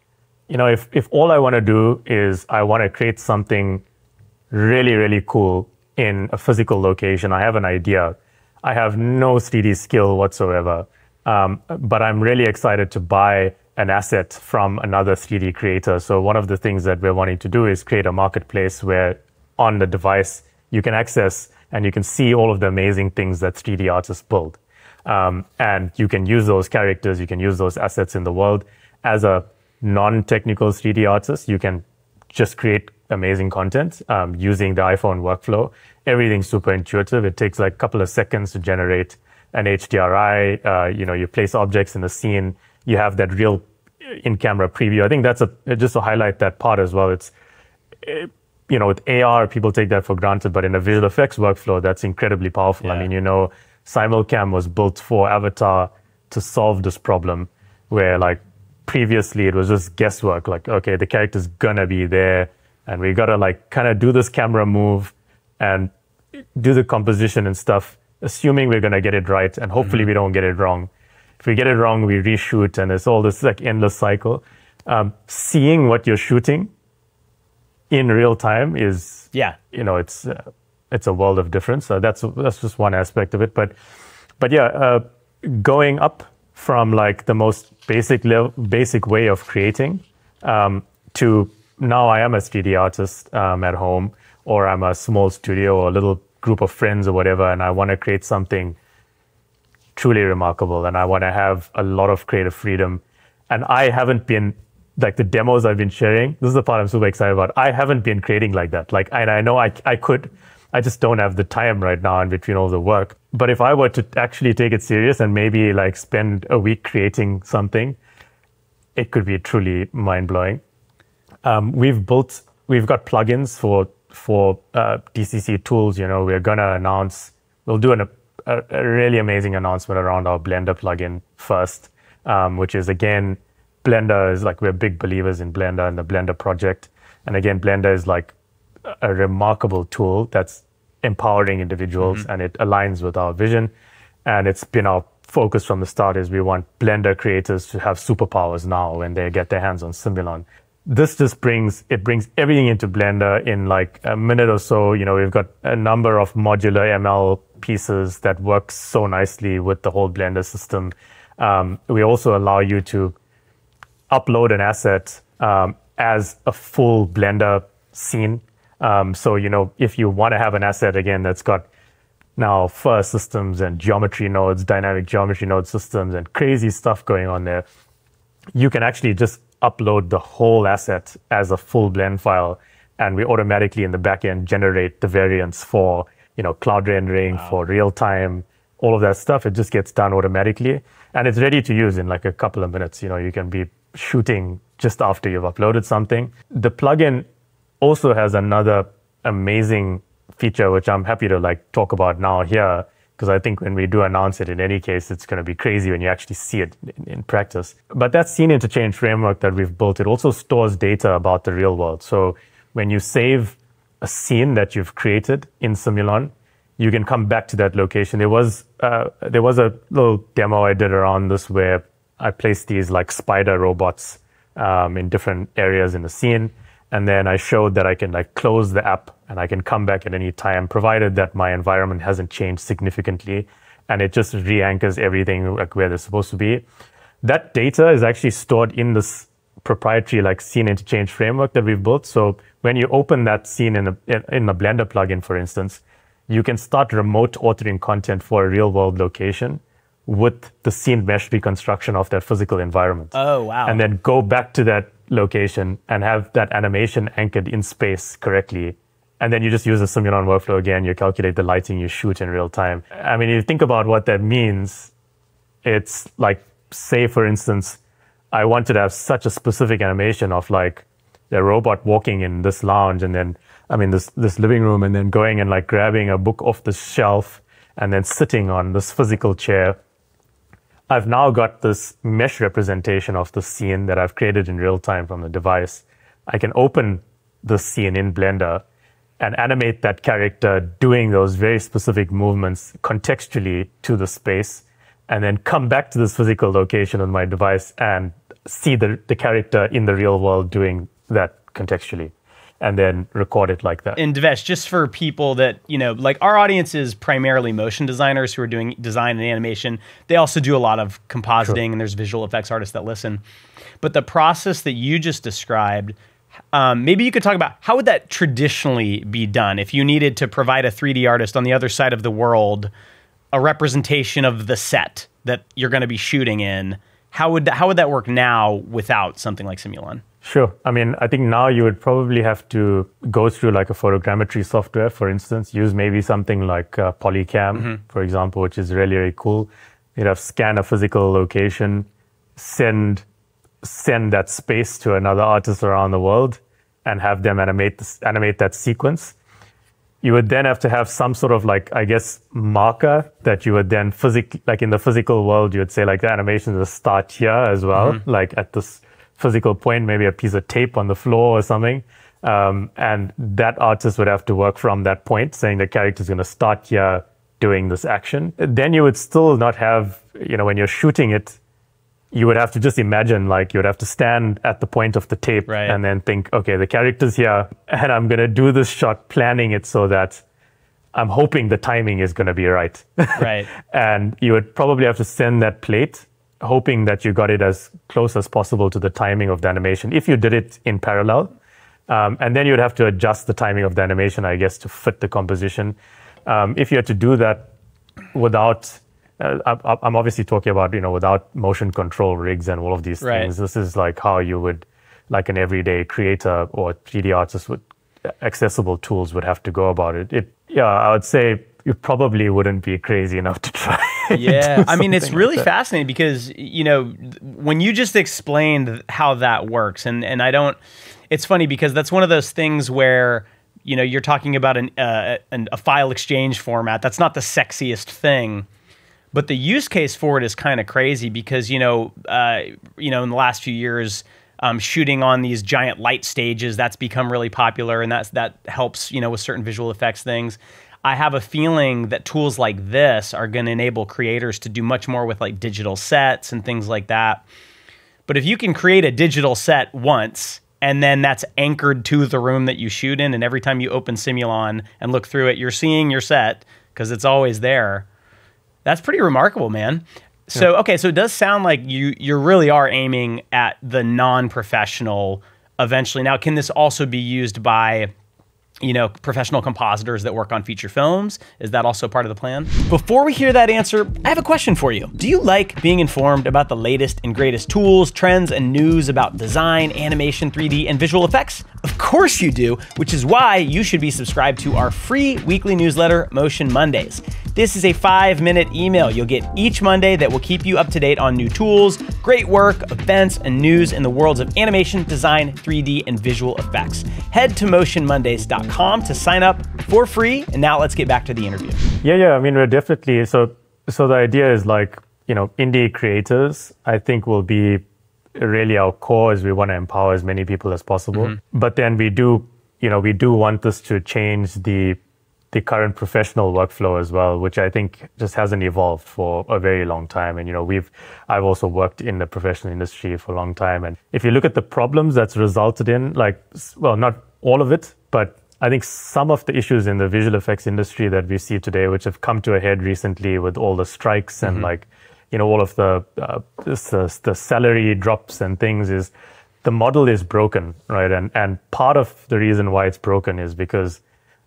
you know, if, if all I want to do is I want to create something really, really cool in a physical location, I have an idea. I have no three D skill whatsoever, um, but I'm really excited to buy an asset from another three D creator. So one of the things that we're wanting to do is create a marketplace where on the device you can access and you can see all of the amazing things that three D artists build. Um, and you can use those characters, you can use those assets in the world. As a non-technical three D artist, you can just create amazing content um, using the iPhone workflow. Everything's super intuitive. It takes like a couple of seconds to generate an H D R I. Uh, you know, you place objects in the scene. You have that real in-camera preview. I think that's a, just to highlight that part as well. It's, it, you know, with A R, people take that for granted, but in a visual effects workflow, that's incredibly powerful. Yeah. I mean, you know, Simulcam was built for Avatar to solve this problem where like previously it was just guesswork. Like, okay, the character's gonna be there. And we got to like kind of do this camera move and do the composition and stuff, assuming we're going to get it right. And hopefully mm-hmm. we don't get it wrong. If we get it wrong, we reshoot. And it's all this like endless cycle. Um, seeing what you're shooting in real time is, yeah, you know, it's uh, it's a world of difference. So that's that's just one aspect of it. But but yeah, uh, going up from like the most basic level, basic way of creating um, to now I am a three D artist um, at home, or I'm a small studio or a little group of friends or whatever, and I want to create something truly remarkable, and I want to have a lot of creative freedom. And I haven't been, like the demos I've been sharing, this is the part I'm super excited about, I haven't been creating like that. Like, and I know I, I could, I just don't have the time right now in between all the work. But if I were to actually take it serious and maybe like spend a week creating something, it could be truly mind-blowing. Um, we've built, we've got plugins for for uh, D C C tools. You know, we're gonna announce, we'll do an, a, a really amazing announcement around our Blender plugin first, um, which is again, Blender is like, we're big believers in Blender and the Blender project. And again, Blender is like a remarkable tool that's empowering individuals mm-hmm. and it aligns with our vision. And it's been our focus from the start is we want Blender creators to have superpowers now when they get their hands on Simulon. This just brings, it brings everything into Blender in like a minute or so. You know, we've got a number of modular M L pieces that work so nicely with the whole Blender system. Um, we also allow you to upload an asset um, as a full Blender scene. Um, so, you know, if you want to have an asset, again, that's got now fur systems and geometry nodes, dynamic geometry node systems and crazy stuff going on there, you can actually just upload the whole asset as a full blend file, and we automatically in the backend generate the variants for you know cloud rendering, wow. for real time, all of that stuff. It just gets done automatically, and it's ready to use in like a couple of minutes. You know, you can be shooting just after you've uploaded something. The plugin also has another amazing feature, which I'm happy to like talk about now here, because I think when we do announce it, in any case, it's going to be crazy when you actually see it in, in practice. But that scene interchange framework that we've built, it also stores data about the real world. So when you save a scene that you've created in Simulon, you can come back to that location. There was, uh, there was a little demo I did around this where I placed these like spider robots um, in different areas in the scene. And then I showed that I can like close the app and I can come back at any time, provided that my environment hasn't changed significantly. And it just re-anchors everything like where they're supposed to be. That data is actually stored in this proprietary like scene interchange framework that we've built. So when you open that scene in a, in a Blender plugin, for instance, you can start remote authoring content for a real world location with the scene mesh reconstruction of that physical environment. Oh, wow. And then go back to that location and have that animation anchored in space correctly. And then you just use the Simulon workflow again. You calculate the lighting, you shoot in real time. I mean, if you think about what that means, it's like, say, for instance, I wanted to have such a specific animation of like the robot walking in this lounge and then, I mean, this, this living room, and then going and like grabbing a book off the shelf and then sitting on this physical chair. I've now got this mesh representation of the scene that I've created in real time from the device. I can open the scene in Blender and animate that character doing those very specific movements contextually to the space, and then come back to this physical location on my device and see the, the character in the real world doing that contextually, and then record it like that. And Divesh, just for people that, you know, like our audience is primarily motion designers who are doing design and animation. They also do a lot of compositing, sure, and there's visual effects artists that listen. But the process that you just described, um, maybe you could talk about how would that traditionally be done if you needed to provide a three D artist on the other side of the world a representation of the set that you're going to be shooting in. How would, how would that work now without something like Simulon? Sure. I mean, I think now you would probably have to go through like a photogrammetry software, for instance, use maybe something like uh, Polycam, mm-hmm, for example, which is really, really cool. You'd have scan a physical location, send, send that space to another artist around the world and have them animate, this, animate that sequence. You would then have to have some sort of like, I guess, marker that you would then physically, like in the physical world, you would say like the animation will start here as well, mm-hmm, like at this physical point, maybe a piece of tape on the floor or something. Um, and that artist would have to work from that point, saying the character's going to start here doing this action. Then you would still not have, you know, when you're shooting it, you would have to just imagine, like, you would have to stand at the point of the tape, right, and then think, okay, the character's here, and I'm going to do this shot, planning it so that I'm hoping the timing is going to be right. Right. And you would probably have to send that plate, hoping that you got it as close as possible to the timing of the animation, if you did it in parallel. Um, and then you'd have to adjust the timing of the animation, I guess, to fit the composition. Um, if you had to do that without, uh, I, I'm obviously talking about, you know, without motion control rigs and all of these right. things. This is like how you would, like an everyday creator or three D artist with accessible tools would have to go about it. It yeah, I would say you probably wouldn't be crazy enough to try. Yeah, I mean, it's really like fascinating because, you know, when you just explained how that works, and, and I don't, it's funny because that's one of those things where, you know, you're talking about an, uh, an, a file exchange format. That's not the sexiest thing, but the use case for it is kind of crazy because, you know, uh, you know, in the last few years, um, shooting on these giant light stages, that's become really popular, and that's, that helps, you know, with certain visual effects things. I have a feeling that tools like this are going to enable creators to do much more with like digital sets and things like that. But if you can create a digital set once, and then that's anchored to the room that you shoot in, and every time you open Simulon and look through it, you're seeing your set because it's always there. That's pretty remarkable, man. So, yeah. Okay, so it does sound like you, you really are aiming at the non-professional eventually. Now, can this also be used by, you know, professional compositors that work on feature films? Is that also part of the plan? Before we hear that answer, I have a question for you. Do you like being informed about the latest and greatest tools, trends, and news about design, animation, three D, and visual effects? Of course you do, which is why you should be subscribed to our free weekly newsletter, Motion Mondays. This is a five minute email you'll get each Monday that will keep you up to date on new tools, great work, events, and news in the worlds of animation, design, three D, and visual effects. Head to motion mondays dot com to sign up for free. And now let's get back to the interview. Yeah, yeah. I mean, we're definitely, so so the idea is like, you know, indie creators, I think, will be really our core, is we want to empower as many people as possible. Mm-hmm. But then we do, you know, we do want this to change the the current professional workflow as well, which I think just hasn't evolved for a very long time. And, you know, we've, I've also worked in the professional industry for a long time. And if you look at the problems that's resulted in, like, well, not all of it, but I think some of the issues in the visual effects industry that we see today, which have come to a head recently with all the strikes mm-hmm. and like, you know, all of the, uh, the the salary drops and things, is the model is broken, right? And and part of the reason why it's broken is because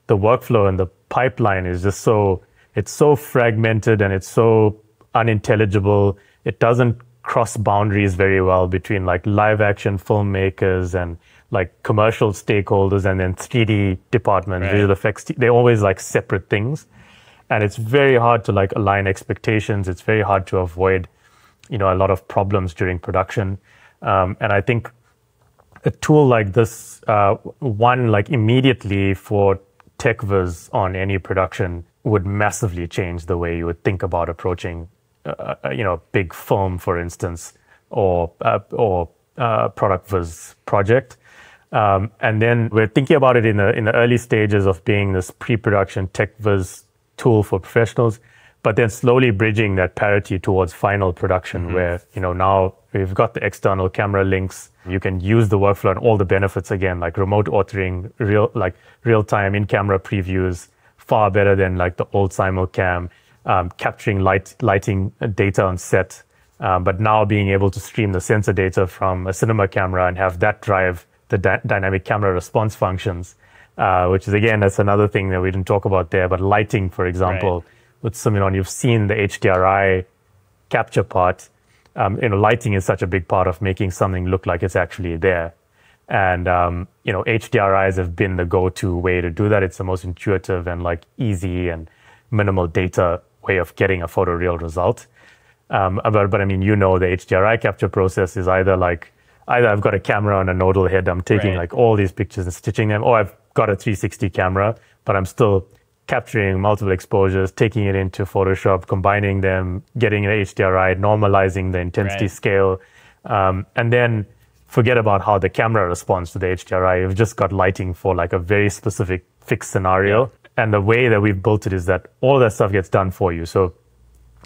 the workflow and the pipeline is just so, it's so fragmented and it's so unintelligible. It doesn't cross boundaries very well between like live action filmmakers and like commercial stakeholders and then three D department, right. visual effects. They're always like separate things. And it's very hard to like align expectations. It's very hard to avoid, you know, a lot of problems during production. Um, and I think a tool like this, uh, one like immediately for TechViz on any production would massively change the way you would think about approaching, uh, you know, big film, for instance, or uh, or uh, product viz project. Um, and then we're thinking about it in the in the early stages of being this pre-production TechViz tool for professionals, but then slowly bridging that parity towards final production, mm-hmm. where, you know, now we've got the external camera links, you can use the workflow and all the benefits again, like remote authoring, real like real-time in-camera previews, far better than like the old Simulcam, um, capturing light lighting data on set, um, but now being able to stream the sensor data from a cinema camera and have that drive the dy dynamic camera response functions. Uh, which is, again, that's another thing that we didn't talk about there, but lighting, for example, right. with Simulon, you've seen the H D R I capture part. Um, you know, lighting is such a big part of making something look like it's actually there. And, um, you know, H D R Is have been the go-to way to do that. It's the most intuitive and, like, easy and minimal data way of getting a photoreal result. Um, but, but, I mean, you know, the H D R I capture process is either, like, either I've got a camera on a nodal head, I'm taking, right. like, all these pictures and stitching them, or I've got a three sixty camera, but I'm still capturing multiple exposures, taking it into Photoshop, combining them, getting an H D R I, normalizing the intensity right. scale. Um, and then forget about how the camera responds to the H D R I. You've just got lighting for like a very specific fixed scenario. Yeah. And the way that we've built it is that all that stuff gets done for you. So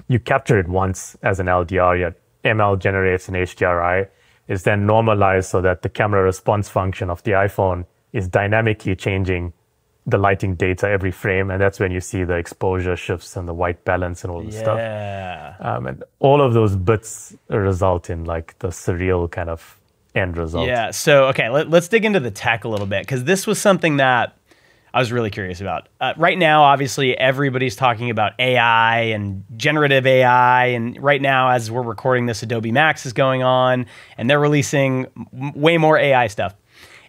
you capture it once as an L D R, yet M L generates an H D R I. It's then normalized so that the camera response function of the iPhone is dynamically changing the lighting data every frame, and that's when you see the exposure shifts and the white balance and all the yeah. stuff. Um, and all of those bits result in like the surreal kind of end result. Yeah, so okay, let, let's dig into the tech a little bit, because this was something that I was really curious about. Uh, right now, obviously, everybody's talking about A I and generative A I, and right now, as we're recording this, Adobe Max is going on, and they're releasing m way more A I stuff.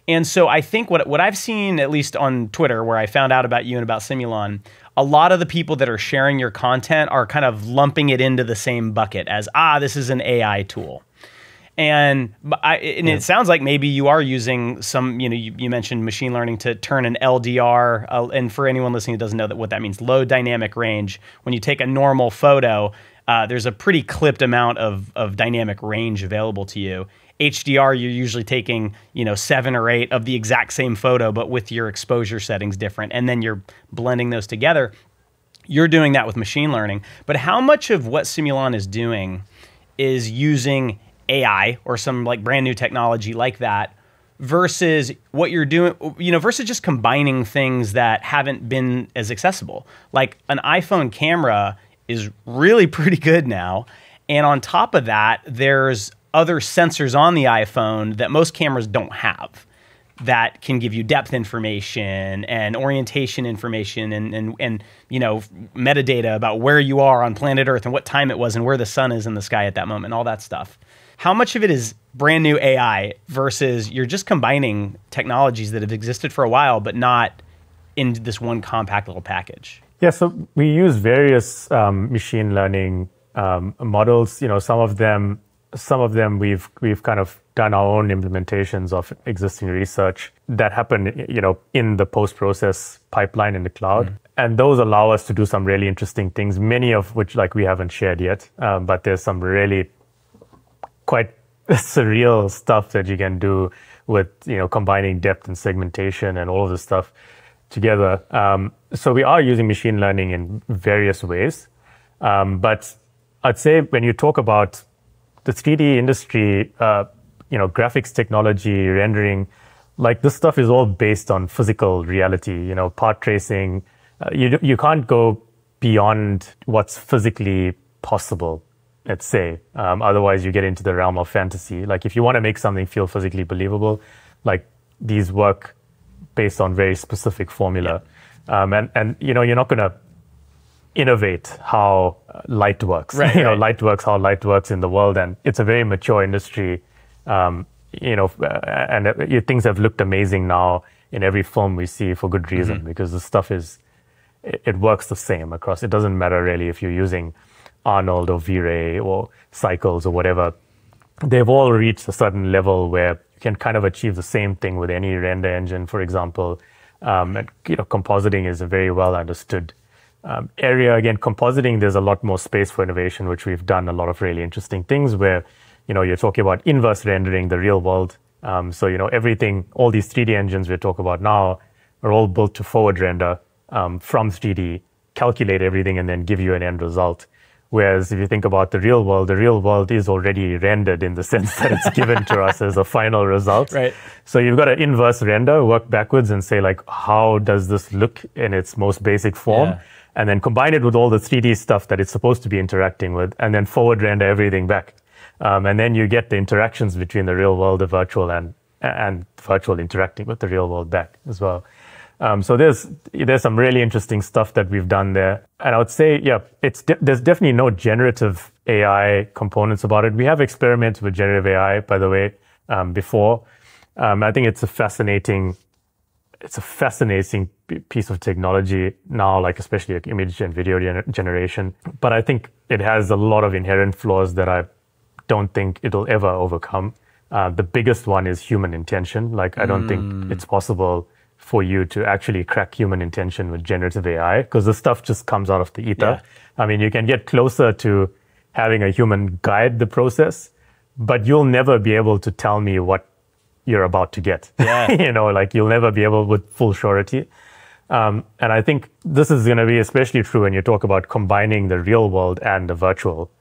And so I think what, what I've seen, at least on Twitter, where I found out about you and about Simulon, a lot of the people that are sharing your content are kind of lumping it into the same bucket as, ah, this is an A I tool. And, I, and yeah. it sounds like maybe you are using some, you know, you, you mentioned machine learning to turn an L D R, uh, and for anyone listening who doesn't know that what that means, low dynamic range. When you take a normal photo, uh, there's a pretty clipped amount of, of dynamic range available to you. H D R, you're usually taking, you know, seven or eight of the exact same photo, but with your exposure settings different, and then you're blending those together. You're doing that with machine learning. But how much of what Simulon is doing is using A I or some like brand new technology like that versus what you're doing, you know, versus just combining things that haven't been as accessible? Like an iPhone camera is really pretty good now. And on top of that, there's other sensors on the iPhone that most cameras don't have that can give you depth information and orientation information and, and, and you know, metadata about where you are on planet Earth and what time it was and where the sun is in the sky at that moment and all that stuff. How much of it is brand new A I versus you're just combining technologies that have existed for a while but not in this one compact little package? Yeah, so we use various um, machine learning um, models. You know, some of them Some of them we've we've kind of done our own implementations of existing research that happen, you know, in the post-process pipeline in the cloud, mm. and those allow us to do some really interesting things. Many of which, like, we haven't shared yet, um, but there's some really quite surreal stuff that you can do with, you know, combining depth and segmentation and all of this stuff together. Um, so we are using machine learning in various ways, um, but I'd say when you talk about the three D industry, uh, you know, graphics technology, rendering, like this stuff is all based on physical reality, you know, part tracing. Uh, you, you can't go beyond what's physically possible, let's say. Um, otherwise, you get into the realm of fantasy. Like if you want to make something feel physically believable, like these work based on very specific formula. Yeah. Um, and, and, you know, you're not going to innovate how light works. Right, you right. know, light works how light works in the world, and it's a very mature industry. Um, you know, and it, things have looked amazing now in every film we see for good reason, mm-hmm. because the stuff is it, it works the same across. It doesn't matter really if you're using Arnold or V-Ray or Cycles or whatever. They've all reached a certain level where you can kind of achieve the same thing with any render engine, for example. Um, and, you know, compositing is a very well understood um, area. Again, compositing, there's a lot more space for innovation, which we've done a lot of really interesting things where, you know, you're talking about inverse rendering, the real world. Um, so, you know, everything, all these three D engines we're talking about now are all built to forward render um, from three D, calculate everything, and then give you an end result. Whereas if you think about the real world, the real world is already rendered in the sense that it's given to us as a final result. Right. So you've got to inverse render, work backwards and say, like, how does this look in its most basic form? Yeah. And then combine it with all the three D stuff that it's supposed to be interacting with, and then forward render everything back. Um, and then you get the interactions between the real world, the virtual, and and virtual interacting with the real world back as well. Um, so there's there's some really interesting stuff that we've done there, and I would say, yeah, it's de there's definitely no generative A I components about it. We have experimented with generative A I, by the way, um, before. Um, I think it's a fascinating, it's a fascinating piece of technology now, like especially like image and video gener generation. But I think it has a lot of inherent flaws that I don't think it'll ever overcome. Uh, the biggest one is human intention. Like I don't mm. think it's possible for you to actually crack human intention with generative A I, because the stuff just comes out of the ether. Yeah. I mean, you can get closer to having a human guide the process, but you'll never be able to tell me what you're about to get. Yeah. You know, like you'll never be able with full surety. Um, and I think this is going to be especially true when you talk about combining the real world and the virtual.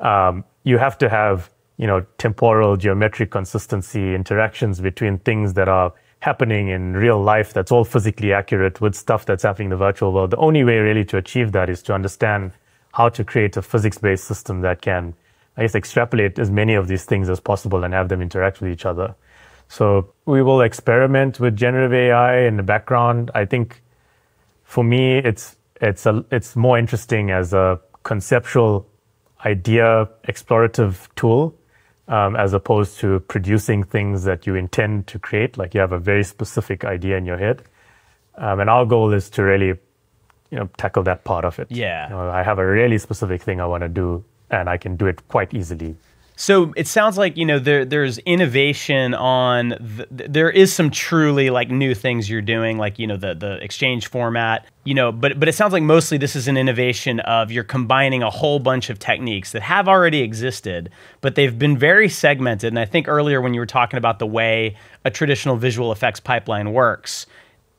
Um, you have to have, you know, temporal, geometric consistency, interactions between things that are happening in real life that's all physically accurate with stuff that's happening in the virtual world. The only way really to achieve that is to understand how to create a physics-based system that can, I guess, extrapolate as many of these things as possible and have them interact with each other. So we will experiment with generative A I in the background. I think for me, it's, it's, a, it's more interesting as a conceptual idea, explorative tool. Um, as opposed to producing things that you intend to create, like you have a very specific idea in your head. Um, and our goal is to really, you know, tackle that part of it. Yeah. You know, I have a really specific thing I want to do, and I can do it quite easily. So it sounds like, you know, there, there's innovation on, th there is some truly like new things you're doing, like, you know, the, the exchange format, you know, but, but it sounds like mostly this is an innovation of you're combining a whole bunch of techniques that have already existed, but they've been very segmented. And I think earlier when you were talking about the way a traditional visual effects pipeline works,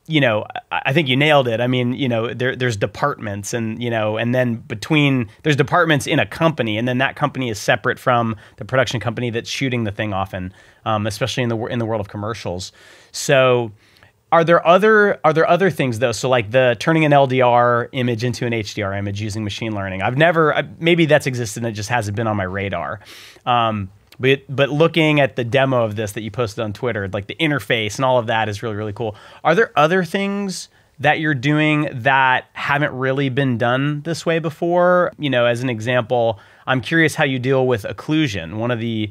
you know, I think you nailed it. I mean, you know, there, there's departments and, you know, and then between there's departments in a company, and then that company is separate from the production company that's shooting the thing often, um, especially in the, in the world of commercials. So are there other, are there other things though? So like the turning an L D R image into an H D R image using machine learning. I've never, I, maybe that's existed and it just hasn't been on my radar. Um, But, but looking at the demo of this that you posted on Twitter, like the interface and all of that is really, really cool. Are there other things that you're doing that haven't really been done this way before? You know, as an example, I'm curious how you deal with occlusion. One of the,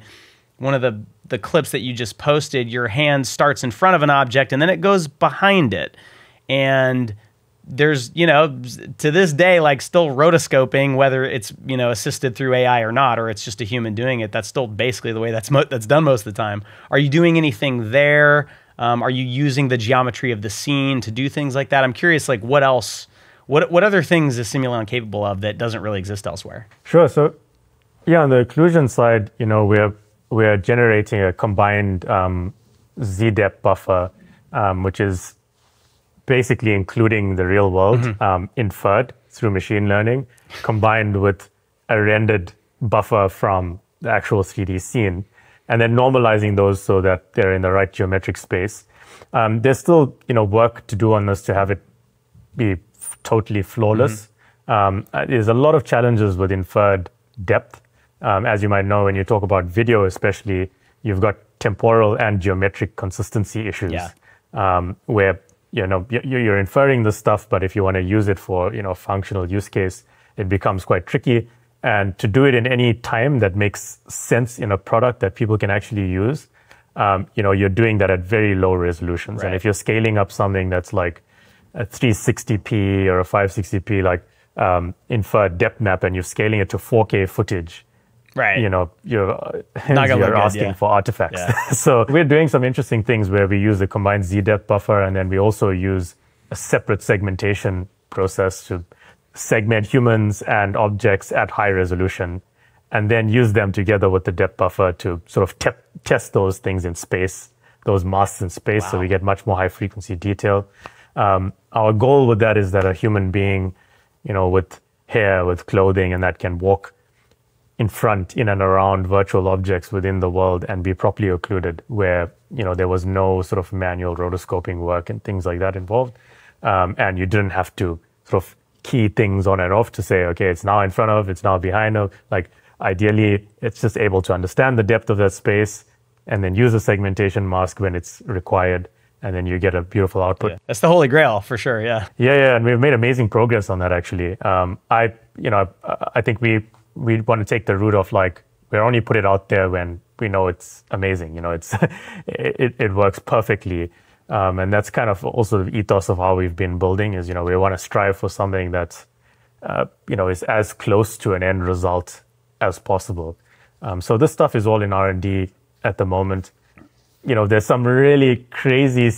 one of the, the clips that you just posted, your hand starts in front of an object and then it goes behind it. And there's, you know, to this day, like still rotoscoping, whether it's, you know, assisted through A I or not, or it's just a human doing it. That's still basically the way that's mo that's done most of the time. Are you doing anything there? Um, are you using the geometry of the scene to do things like that? I'm curious, like what else, what, what other things is Simulon capable of that doesn't really exist elsewhere? Sure. So yeah, on the occlusion side, you know, we're, we're generating a combined um, Z-depth buffer, um, which is basically including the real world, mm-hmm. um, inferred through machine learning, combined with a rendered buffer from the actual three D scene, and then normalizing those so that they're in the right geometric space. Um, there's still, you know, work to do on this to have it be totally flawless. Mm-hmm. um, there's a lot of challenges with inferred depth. Um, as you might know, when you talk about video especially, you've got temporal and geometric consistency issues, yeah. um, where you know, you're inferring this stuff, but if you want to use it for, you know, functional use case, it becomes quite tricky. And to do it in any time that makes sense in a product that people can actually use, um, you know, you're doing that at very low resolutions. Right. And if you're scaling up something that's like a three sixty p or a five sixty p, like um, infer depth map, and you're scaling it to four K footage, right? You know, you're, you're asking good, yeah. for artifacts. Yeah. So we're doing some interesting things where we use the combined Z-depth buffer, and then we also use a separate segmentation process to segment humans and objects at high resolution, and then use them together with the depth buffer to sort of te test those things in space, those masks in space, wow. so we get much more high frequency detail. Um, our goal with that is that a human being, you know, with hair, with clothing, and that can walk in front, in and around virtual objects within the world and be properly occluded, where, you know, there was no sort of manual rotoscoping work and things like that involved. Um, and you didn't have to sort of key things on and off to say, okay, it's now in front of, it's now behind of. Like, ideally, it's just able to understand the depth of that space and then use a segmentation mask when it's required, and then you get a beautiful output. Yeah. That's the holy grail for sure, yeah. Yeah, yeah, and we've made amazing progress on that, actually. Um, I, you know, I, I think we we want to take the route of like, we only put it out there when we know it's amazing, you know, it's it, it works perfectly. Um, and that's kind of also the ethos of how we've been building is, you know, we want to strive for something that's, uh, you know, is as close to an end result as possible. Um, so this stuff is all in R and D at the moment. You know, there's some really crazy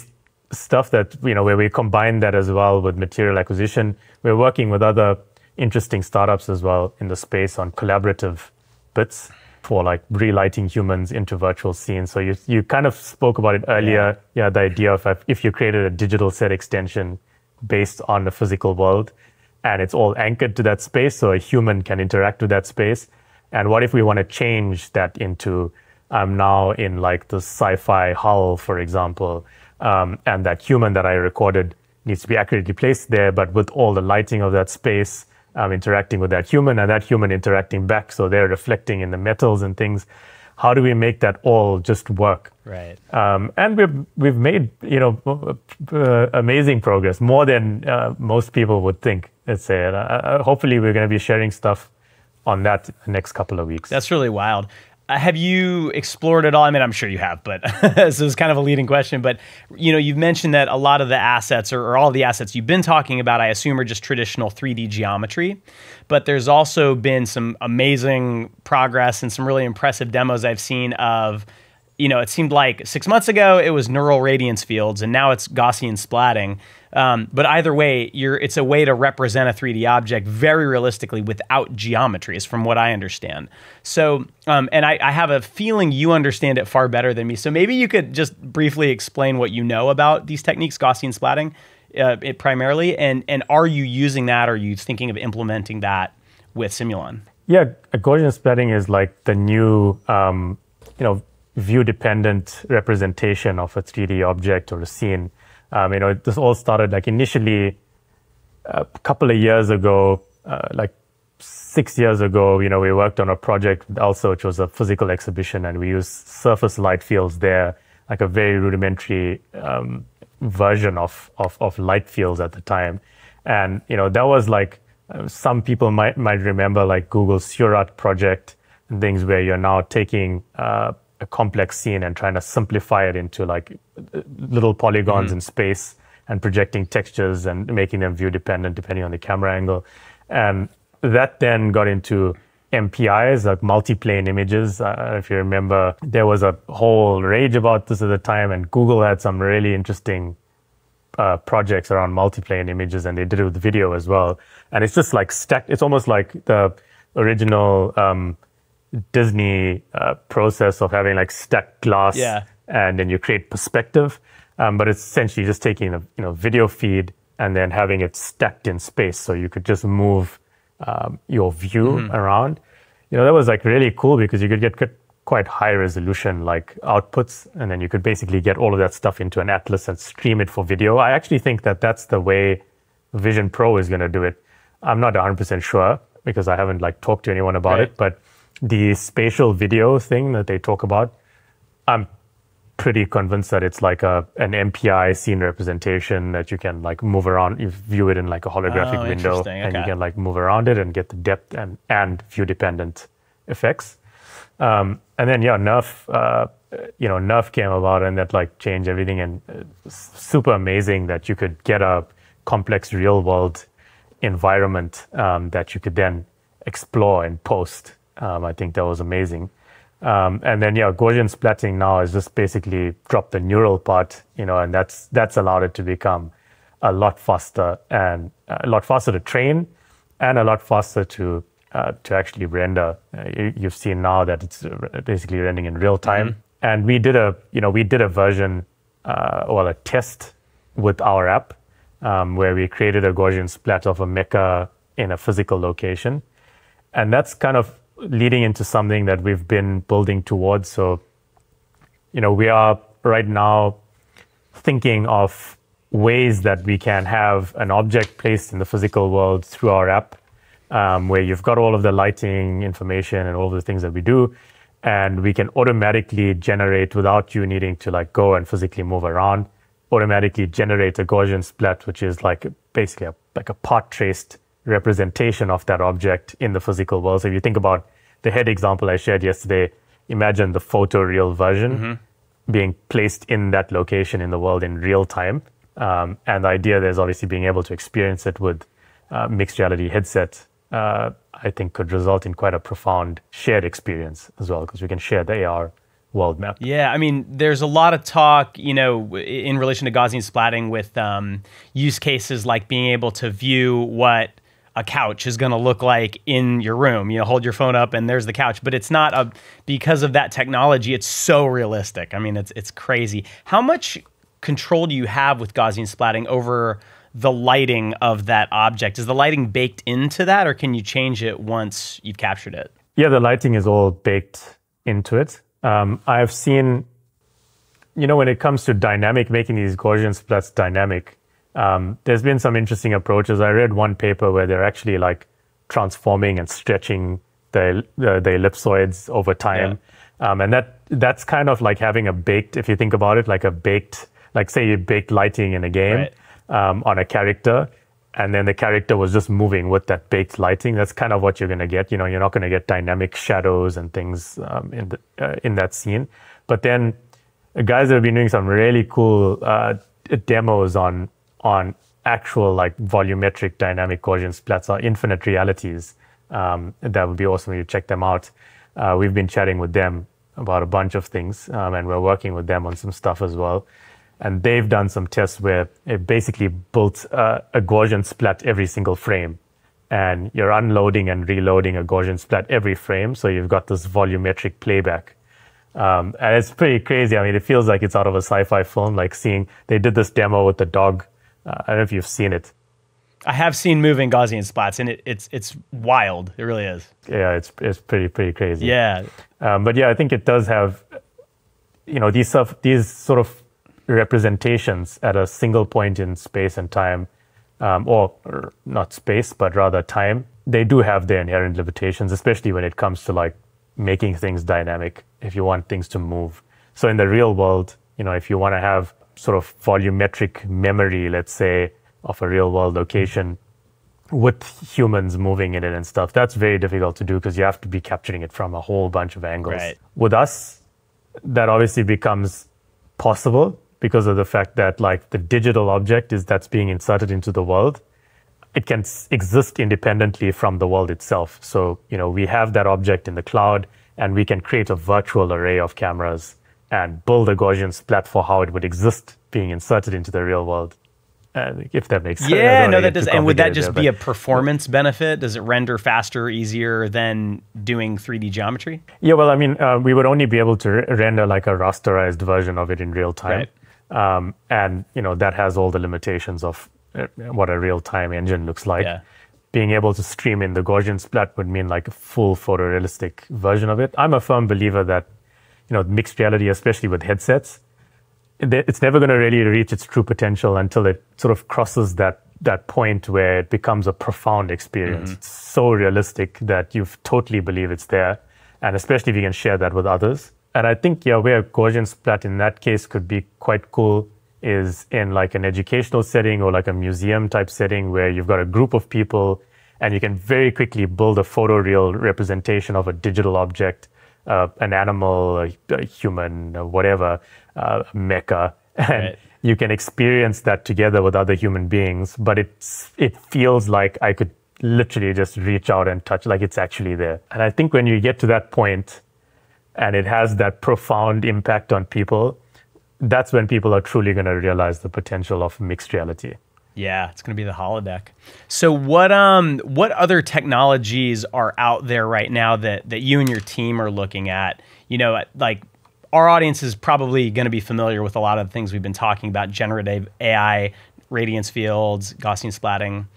stuff that, you know, where we combine that as well with material acquisition. We're working with other interesting startups as well in the space on collaborative bits for like relighting humans into virtual scenes. So you, you kind of spoke about it earlier. Yeah, yeah, the idea of if you created a digital set extension based on the physical world and it's all anchored to that space, so a human can interact with that space. And what if we want to change that into, I'm now in like the sci-fi hull, for example, um, and that human that I recorded needs to be accurately placed there, but with all the lighting of that space, um, interacting with that human and that human interacting back, so they're reflecting in the metals and things. How do we make that all just work? Right. Um, and we've we've made, you know, uh, amazing progress, more than uh, most people would think. Let's say, and uh, hopefully we're going to be sharing stuff on that in the next couple of weeks. That's really wild. Have you explored it all? I mean, I'm sure you have, but this is kind of a leading question. But, you know, you've mentioned that a lot of the assets or, or all the assets you've been talking about, I assume, are just traditional three D geometry. But there's also been some amazing progress and some really impressive demos I've seen of, you know, it seemed like six months ago it was neural radiance fields and now it's Gaussian splatting. Um, but either way, you're, it's a way to represent a three D object very realistically without geometries, from what I understand. So, um, and I, I have a feeling you understand it far better than me. So maybe you could just briefly explain what you know about these techniques, Gaussian splatting uh, it primarily, and, and are you using that? Or are you thinking of implementing that with Simulon? Yeah, Gaussian splatting is like the new, um, you know, view-dependent representation of a three D object or a scene. Um, you know, this all started like initially a couple of years ago, uh, like six years ago, you know, we worked on a project also, which was a physical exhibition, and we used surface light fields there, like a very rudimentary um, version of, of, of light fields at the time. And, you know, that was like, uh, some people might, might remember like Google's Surat project and things where you're now taking uh, a complex scene and trying to simplify it into like little polygons mm-hmm. in space and projecting textures and making them view dependent depending on the camera angle. And that then got into M P Is, like multi-plane images. Uh, if you remember, there was a whole rage about this at the time, and Google had some really interesting uh, projects around multi-plane images, and they did it with video as well. And it's just like stacked, it's almost like the original um, Disney uh, process of having like stacked glass, yeah. and then you create perspective, um, but it's essentially just taking a you know video feed and then having it stacked in space, so you could just move um, your view mm-hmm. around. You know, that was like really cool because you could get quite high resolution like outputs, and then you could basically get all of that stuff into an atlas and stream it for video. I actually think that that's the way Vision Pro is going to do it. I'm not one hundred percent sure because I haven't like talked to anyone about right. it, but the spatial video thing that they talk about, I'm pretty convinced that it's like a an M P I scene representation that you can like move around. You view it in like a holographic oh, window, okay. and you can like move around it and get the depth and and view dependent effects. Um, and then yeah, Nerf, uh, you know, Nerf came about and that like changed everything. And it's super amazing that you could get a complex real world environment um, that you could then explore and post. Um, I think that was amazing. Um, and then yeah, Gaussian splatting now is just basically dropped the neural part, you know, and that's that's allowed it to become a lot faster and a lot faster to train, and a lot faster to uh, to actually render. Uh, you, you've seen now that it's basically rendering in real time. Mm-hmm. And we did a you know we did a version uh, or a test with our app um, where we created a Gaussian splat of a mecha in a physical location, and that's kind of leading into something that we've been building towards. So, you know, we are right now thinking of ways that we can have an object placed in the physical world through our app, um, where you've got all of the lighting information and all of the things that we do, and we can automatically generate, without you needing to like go and physically move around, automatically generate a Gaussian splat, which is like basically a, like a part traced representation of that object in the physical world. So if you think about the head example I shared yesterday, imagine the photoreal version mm-hmm. being placed in that location in the world in real time. Um, and the idea there is obviously being able to experience it with uh, mixed reality headset, uh, I think could result in quite a profound shared experience as well, because we can share the A R world map. Yeah, I mean, there's a lot of talk, you know, in relation to Gaussian splatting with um, use cases like being able to view what a couch is going to look like in your room. You know, hold your phone up and there's the couch, but it's not a, because of that technology, it's so realistic. I mean, it's, it's crazy. How much control do you have with Gaussian splatting over the lighting of that object? Is the lighting baked into that, or can you change it once you've captured it? Yeah, the lighting is all baked into it. Um, I've seen, you know, when it comes to dynamic, making these Gaussian splats dynamic, Um, there's been some interesting approaches. I read one paper where they're actually like transforming and stretching the the, the ellipsoids over time, yeah. um, and that that's kind of like having a baked. If you think about it, like a baked, like say you baked lighting in a game right. um, on a character, and then the character was just moving with that baked lighting. That's kind of what you're going to get. You know, you're not going to get dynamic shadows and things um, in the, uh, in that scene. But then the guys have been doing some really cool uh, demos on. on actual like volumetric dynamic Gaussian splats are Infinite Realities. Um, that would be awesome if you check them out. Uh, we've been chatting with them about a bunch of things, um, and we're working with them on some stuff as well. And they've done some tests where it basically built uh, a Gaussian splat every single frame. And you're unloading and reloading a Gaussian splat every frame, so you've got this volumetric playback. Um, and it's pretty crazy. I mean, it feels like it's out of a sci-fi film, like seeing, they did this demo with the dog. Uh, I don't know if you've seen it. I have seen moving Gaussian splats, and it, it's it's wild. It really is. Yeah, it's it's pretty pretty crazy. Yeah, um, but yeah, I think it does have, you know, these these sort of representations at a single point in space and time, um, or, or not space, but rather time. They do have their inherent limitations, especially when it comes to like making things dynamic. If you want things to move, so in the real world, you know, if you want to have sort of volumetric memory, let's say, of a real world location with humans moving in it and stuff, that's very difficult to do because you have to be capturing it from a whole bunch of angles. Right. With us, that obviously becomes possible because of the fact that like the digital object is that's being inserted into the world. It can exist independently from the world itself. So, you know, we have that object in the cloud and we can create a virtual array of cameras and build a Gaussian splat for how it would exist being inserted into the real world, uh, if that makes sense. Yeah, no, that does. And would that just be a performance benefit? Does it render faster, easier than doing three D geometry? Yeah, well, I mean, uh, we would only be able to render like a rasterized version of it in real time. Right. Um, and, you know, that has all the limitations of what a real-time engine looks like. Yeah. Being able to stream in the Gaussian splat would mean like a full photorealistic version of it. I'm a firm believer that, you know, mixed reality, especially with headsets, it's never going to really reach its true potential until it sort of crosses that that point where it becomes a profound experience. Mm-hmm. It's so realistic that you totally believe it's there, and especially if you can share that with others, And I think, yeah, where Gaussian Splat in that case could be quite cool is in like an educational setting or like a museum type setting where you've got a group of people and you can very quickly build a photoreal representation of a digital object, uh, an animal, a, a human, whatever, uh, mecha. And right. you can experience that together with other human beings, but it's, it feels like I could literally just reach out and touch, like it's actually there. And I think when you get to that point and it has that profound impact on people, that's when people are truly going to realize the potential of mixed reality. Yeah, it's going to be the holodeck. So what um what other technologies are out there right now that that you and your team are looking at? You know, like our audience is probably going to be familiar with a lot of the things we've been talking about: generative A I, radiance fields, Gaussian splatting.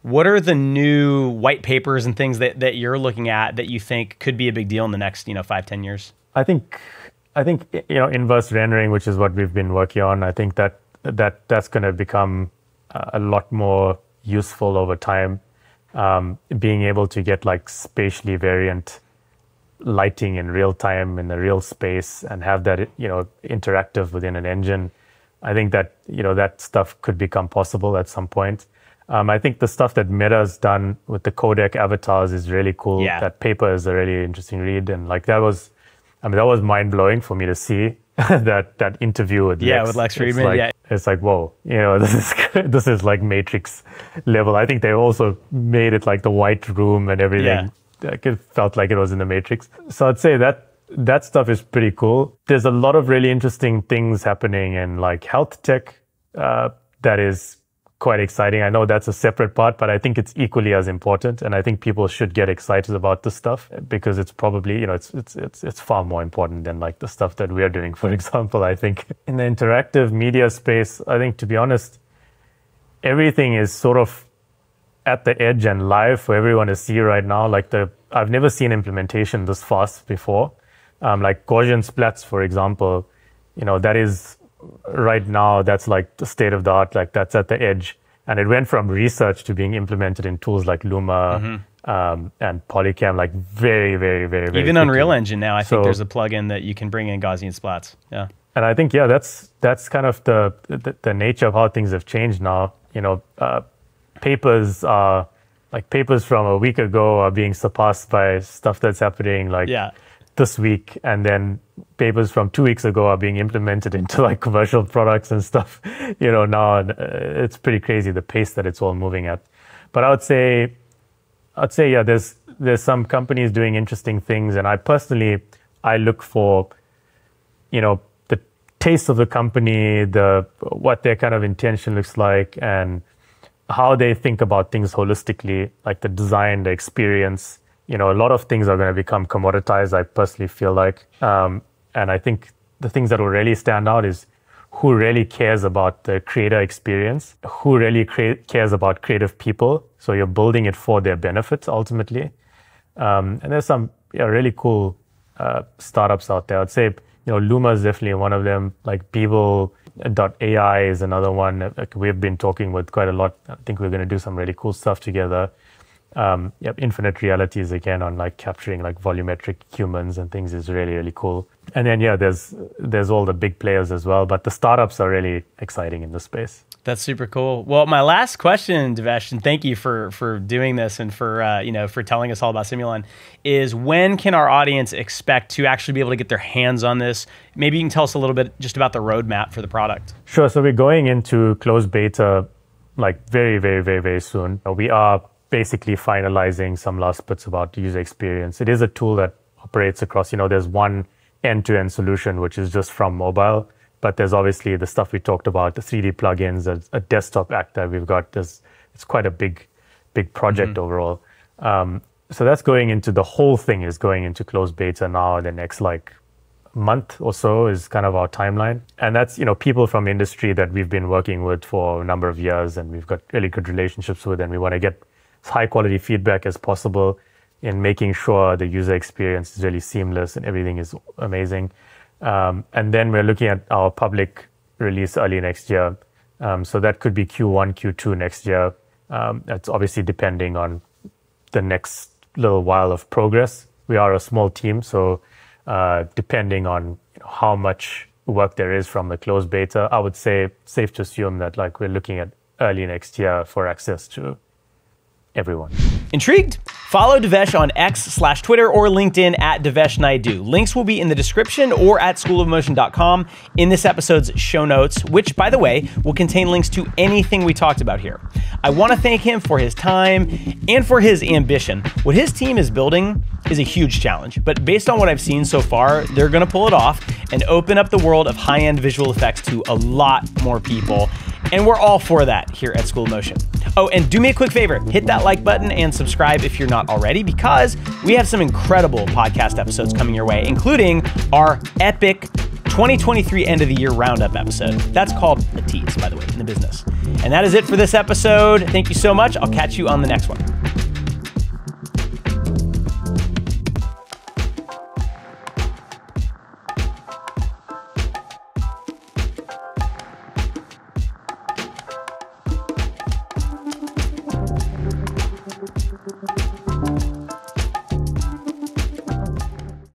What are the new white papers and things that that you're looking at that you think could be a big deal in the next, you know, five, ten years? I think I think you know, inverse rendering, which is what we've been working on, I think that that that's going to become a lot more useful over time. Um, being able to get like spatially variant lighting in real time in the real space and have that, you know, interactive within an engine. I think that, you know, that stuff could become possible at some point. Um, I think the stuff that Meta's done with the codec avatars is really cool. Yeah. That paper is a really interesting read, and like that was, I mean, that was mind blowing for me to see that that interview with yeah Lex. with Lex Friedman. Like, yeah, it's like, whoa, you know, this is this is like Matrix level. I think they also made it like the white room and everything. Yeah. Like it felt like it was in the Matrix. So I'd say that that stuff is pretty cool. There's a lot of really interesting things happening in like health tech uh, that is quite exciting. I know that's a separate part, but I think it's equally as important, and I think people should get excited about this stuff because it's probably, you know, it's it's it's it's far more important than like the stuff that we are doing, for example. I think in the interactive media space, I think, to be honest, everything is sort of at the edge and live for everyone to see right now. Like the I've never seen implementation this fast before. Um, like Gaussian splats, for example, you know, that is right now, that's like the state of the art, like that's at the edge. And it went from research to being implemented in tools like Luma mm-hmm. um, and Polycam, like very, very, very, very Even quickly. Unreal Engine now, I so, think there's a plugin that you can bring in Gaussian splats. Yeah. And I think, yeah, that's that's kind of the, the, the nature of how things have changed now. You know, uh, papers are, like papers from a week ago are being surpassed by stuff that's happening like yeah. this week, and then papers from two weeks ago are being implemented into like commercial products and stuff, you know, now. And it's pretty crazy the pace that it's all moving at. But I would say, I'd say, yeah, there's, there's some companies doing interesting things. And I personally, I look for, you know, the taste of the company, the, what their kind of intention looks like and how they think about things holistically, like the design, the experience. You know, a lot of things are going to become commoditized, I personally feel like. Um, and I think the things that will really stand out is who really cares about the creator experience, who really cares about creative people. So you're building it for their benefits, ultimately. Um, and there's some yeah, really cool uh, startups out there. I'd say, you know, Luma is definitely one of them. Like Beeble dot A I is another one. Like we've been talking with quite a lot. I think we're going to do some really cool stuff together. Um, yep, Infinite Realities again on like capturing like volumetric humans and things is really, really cool. And then yeah, there's there's all the big players as well, but the startups are really exciting in this space. That's super cool. Well, my last question, Divesh, and thank you for for doing this and for uh, you know, for telling us all about Simulon, is when can our audience expect to actually be able to get their hands on this? Maybe you can tell us a little bit just about the roadmap for the product. Sure. So we're going into closed beta like very, very, very, very soon. We are basically finalizing some last bits about user experience. It is a tool that operates across, you know, there's one end-to-end solution, which is just from mobile, but there's obviously the stuff we talked about, the three D plugins, a, a desktop act that we've got. There's, it's quite a big, big project mm-hmm. overall. Um, so that's going into, the whole thing is going into closed beta now. The next like month or so is kind of our timeline. And that's, you know, people from industry that we've been working with for a number of years and we've got really good relationships with, and we want to get high quality feedback as possible in making sure the user experience is really seamless and everything is amazing. Um, and then we're looking at our public release early next year. Um, so that could be Q one, Q two next year. Um, that's obviously depending on the next little while of progress. We are a small team, so uh, depending on you know, how much work there is from the closed beta. I would say safe to assume that like we're looking at early next year for access to everyone. Intrigued? Follow Divesh on X slash Twitter or LinkedIn at Divesh Naidoo. Links will be in the description or at school of motion dot com in this episode's show notes, which, by the way, will contain links to anything we talked about here. I want to thank him for his time and for his ambition. What his team is building is a huge challenge, but based on what I've seen so far, they're going to pull it off and open up the world of high-end visual effects to a lot more people. And we're all for that here at School of Motion. Oh, and do me a quick favor, hit that like button and subscribe if you're not already, because we have some incredible podcast episodes coming your way, including our epic twenty twenty-three end of the year roundup episode. That's called a tease, by the way, in the business. And that is it for this episode. Thank you so much. I'll catch you on the next one.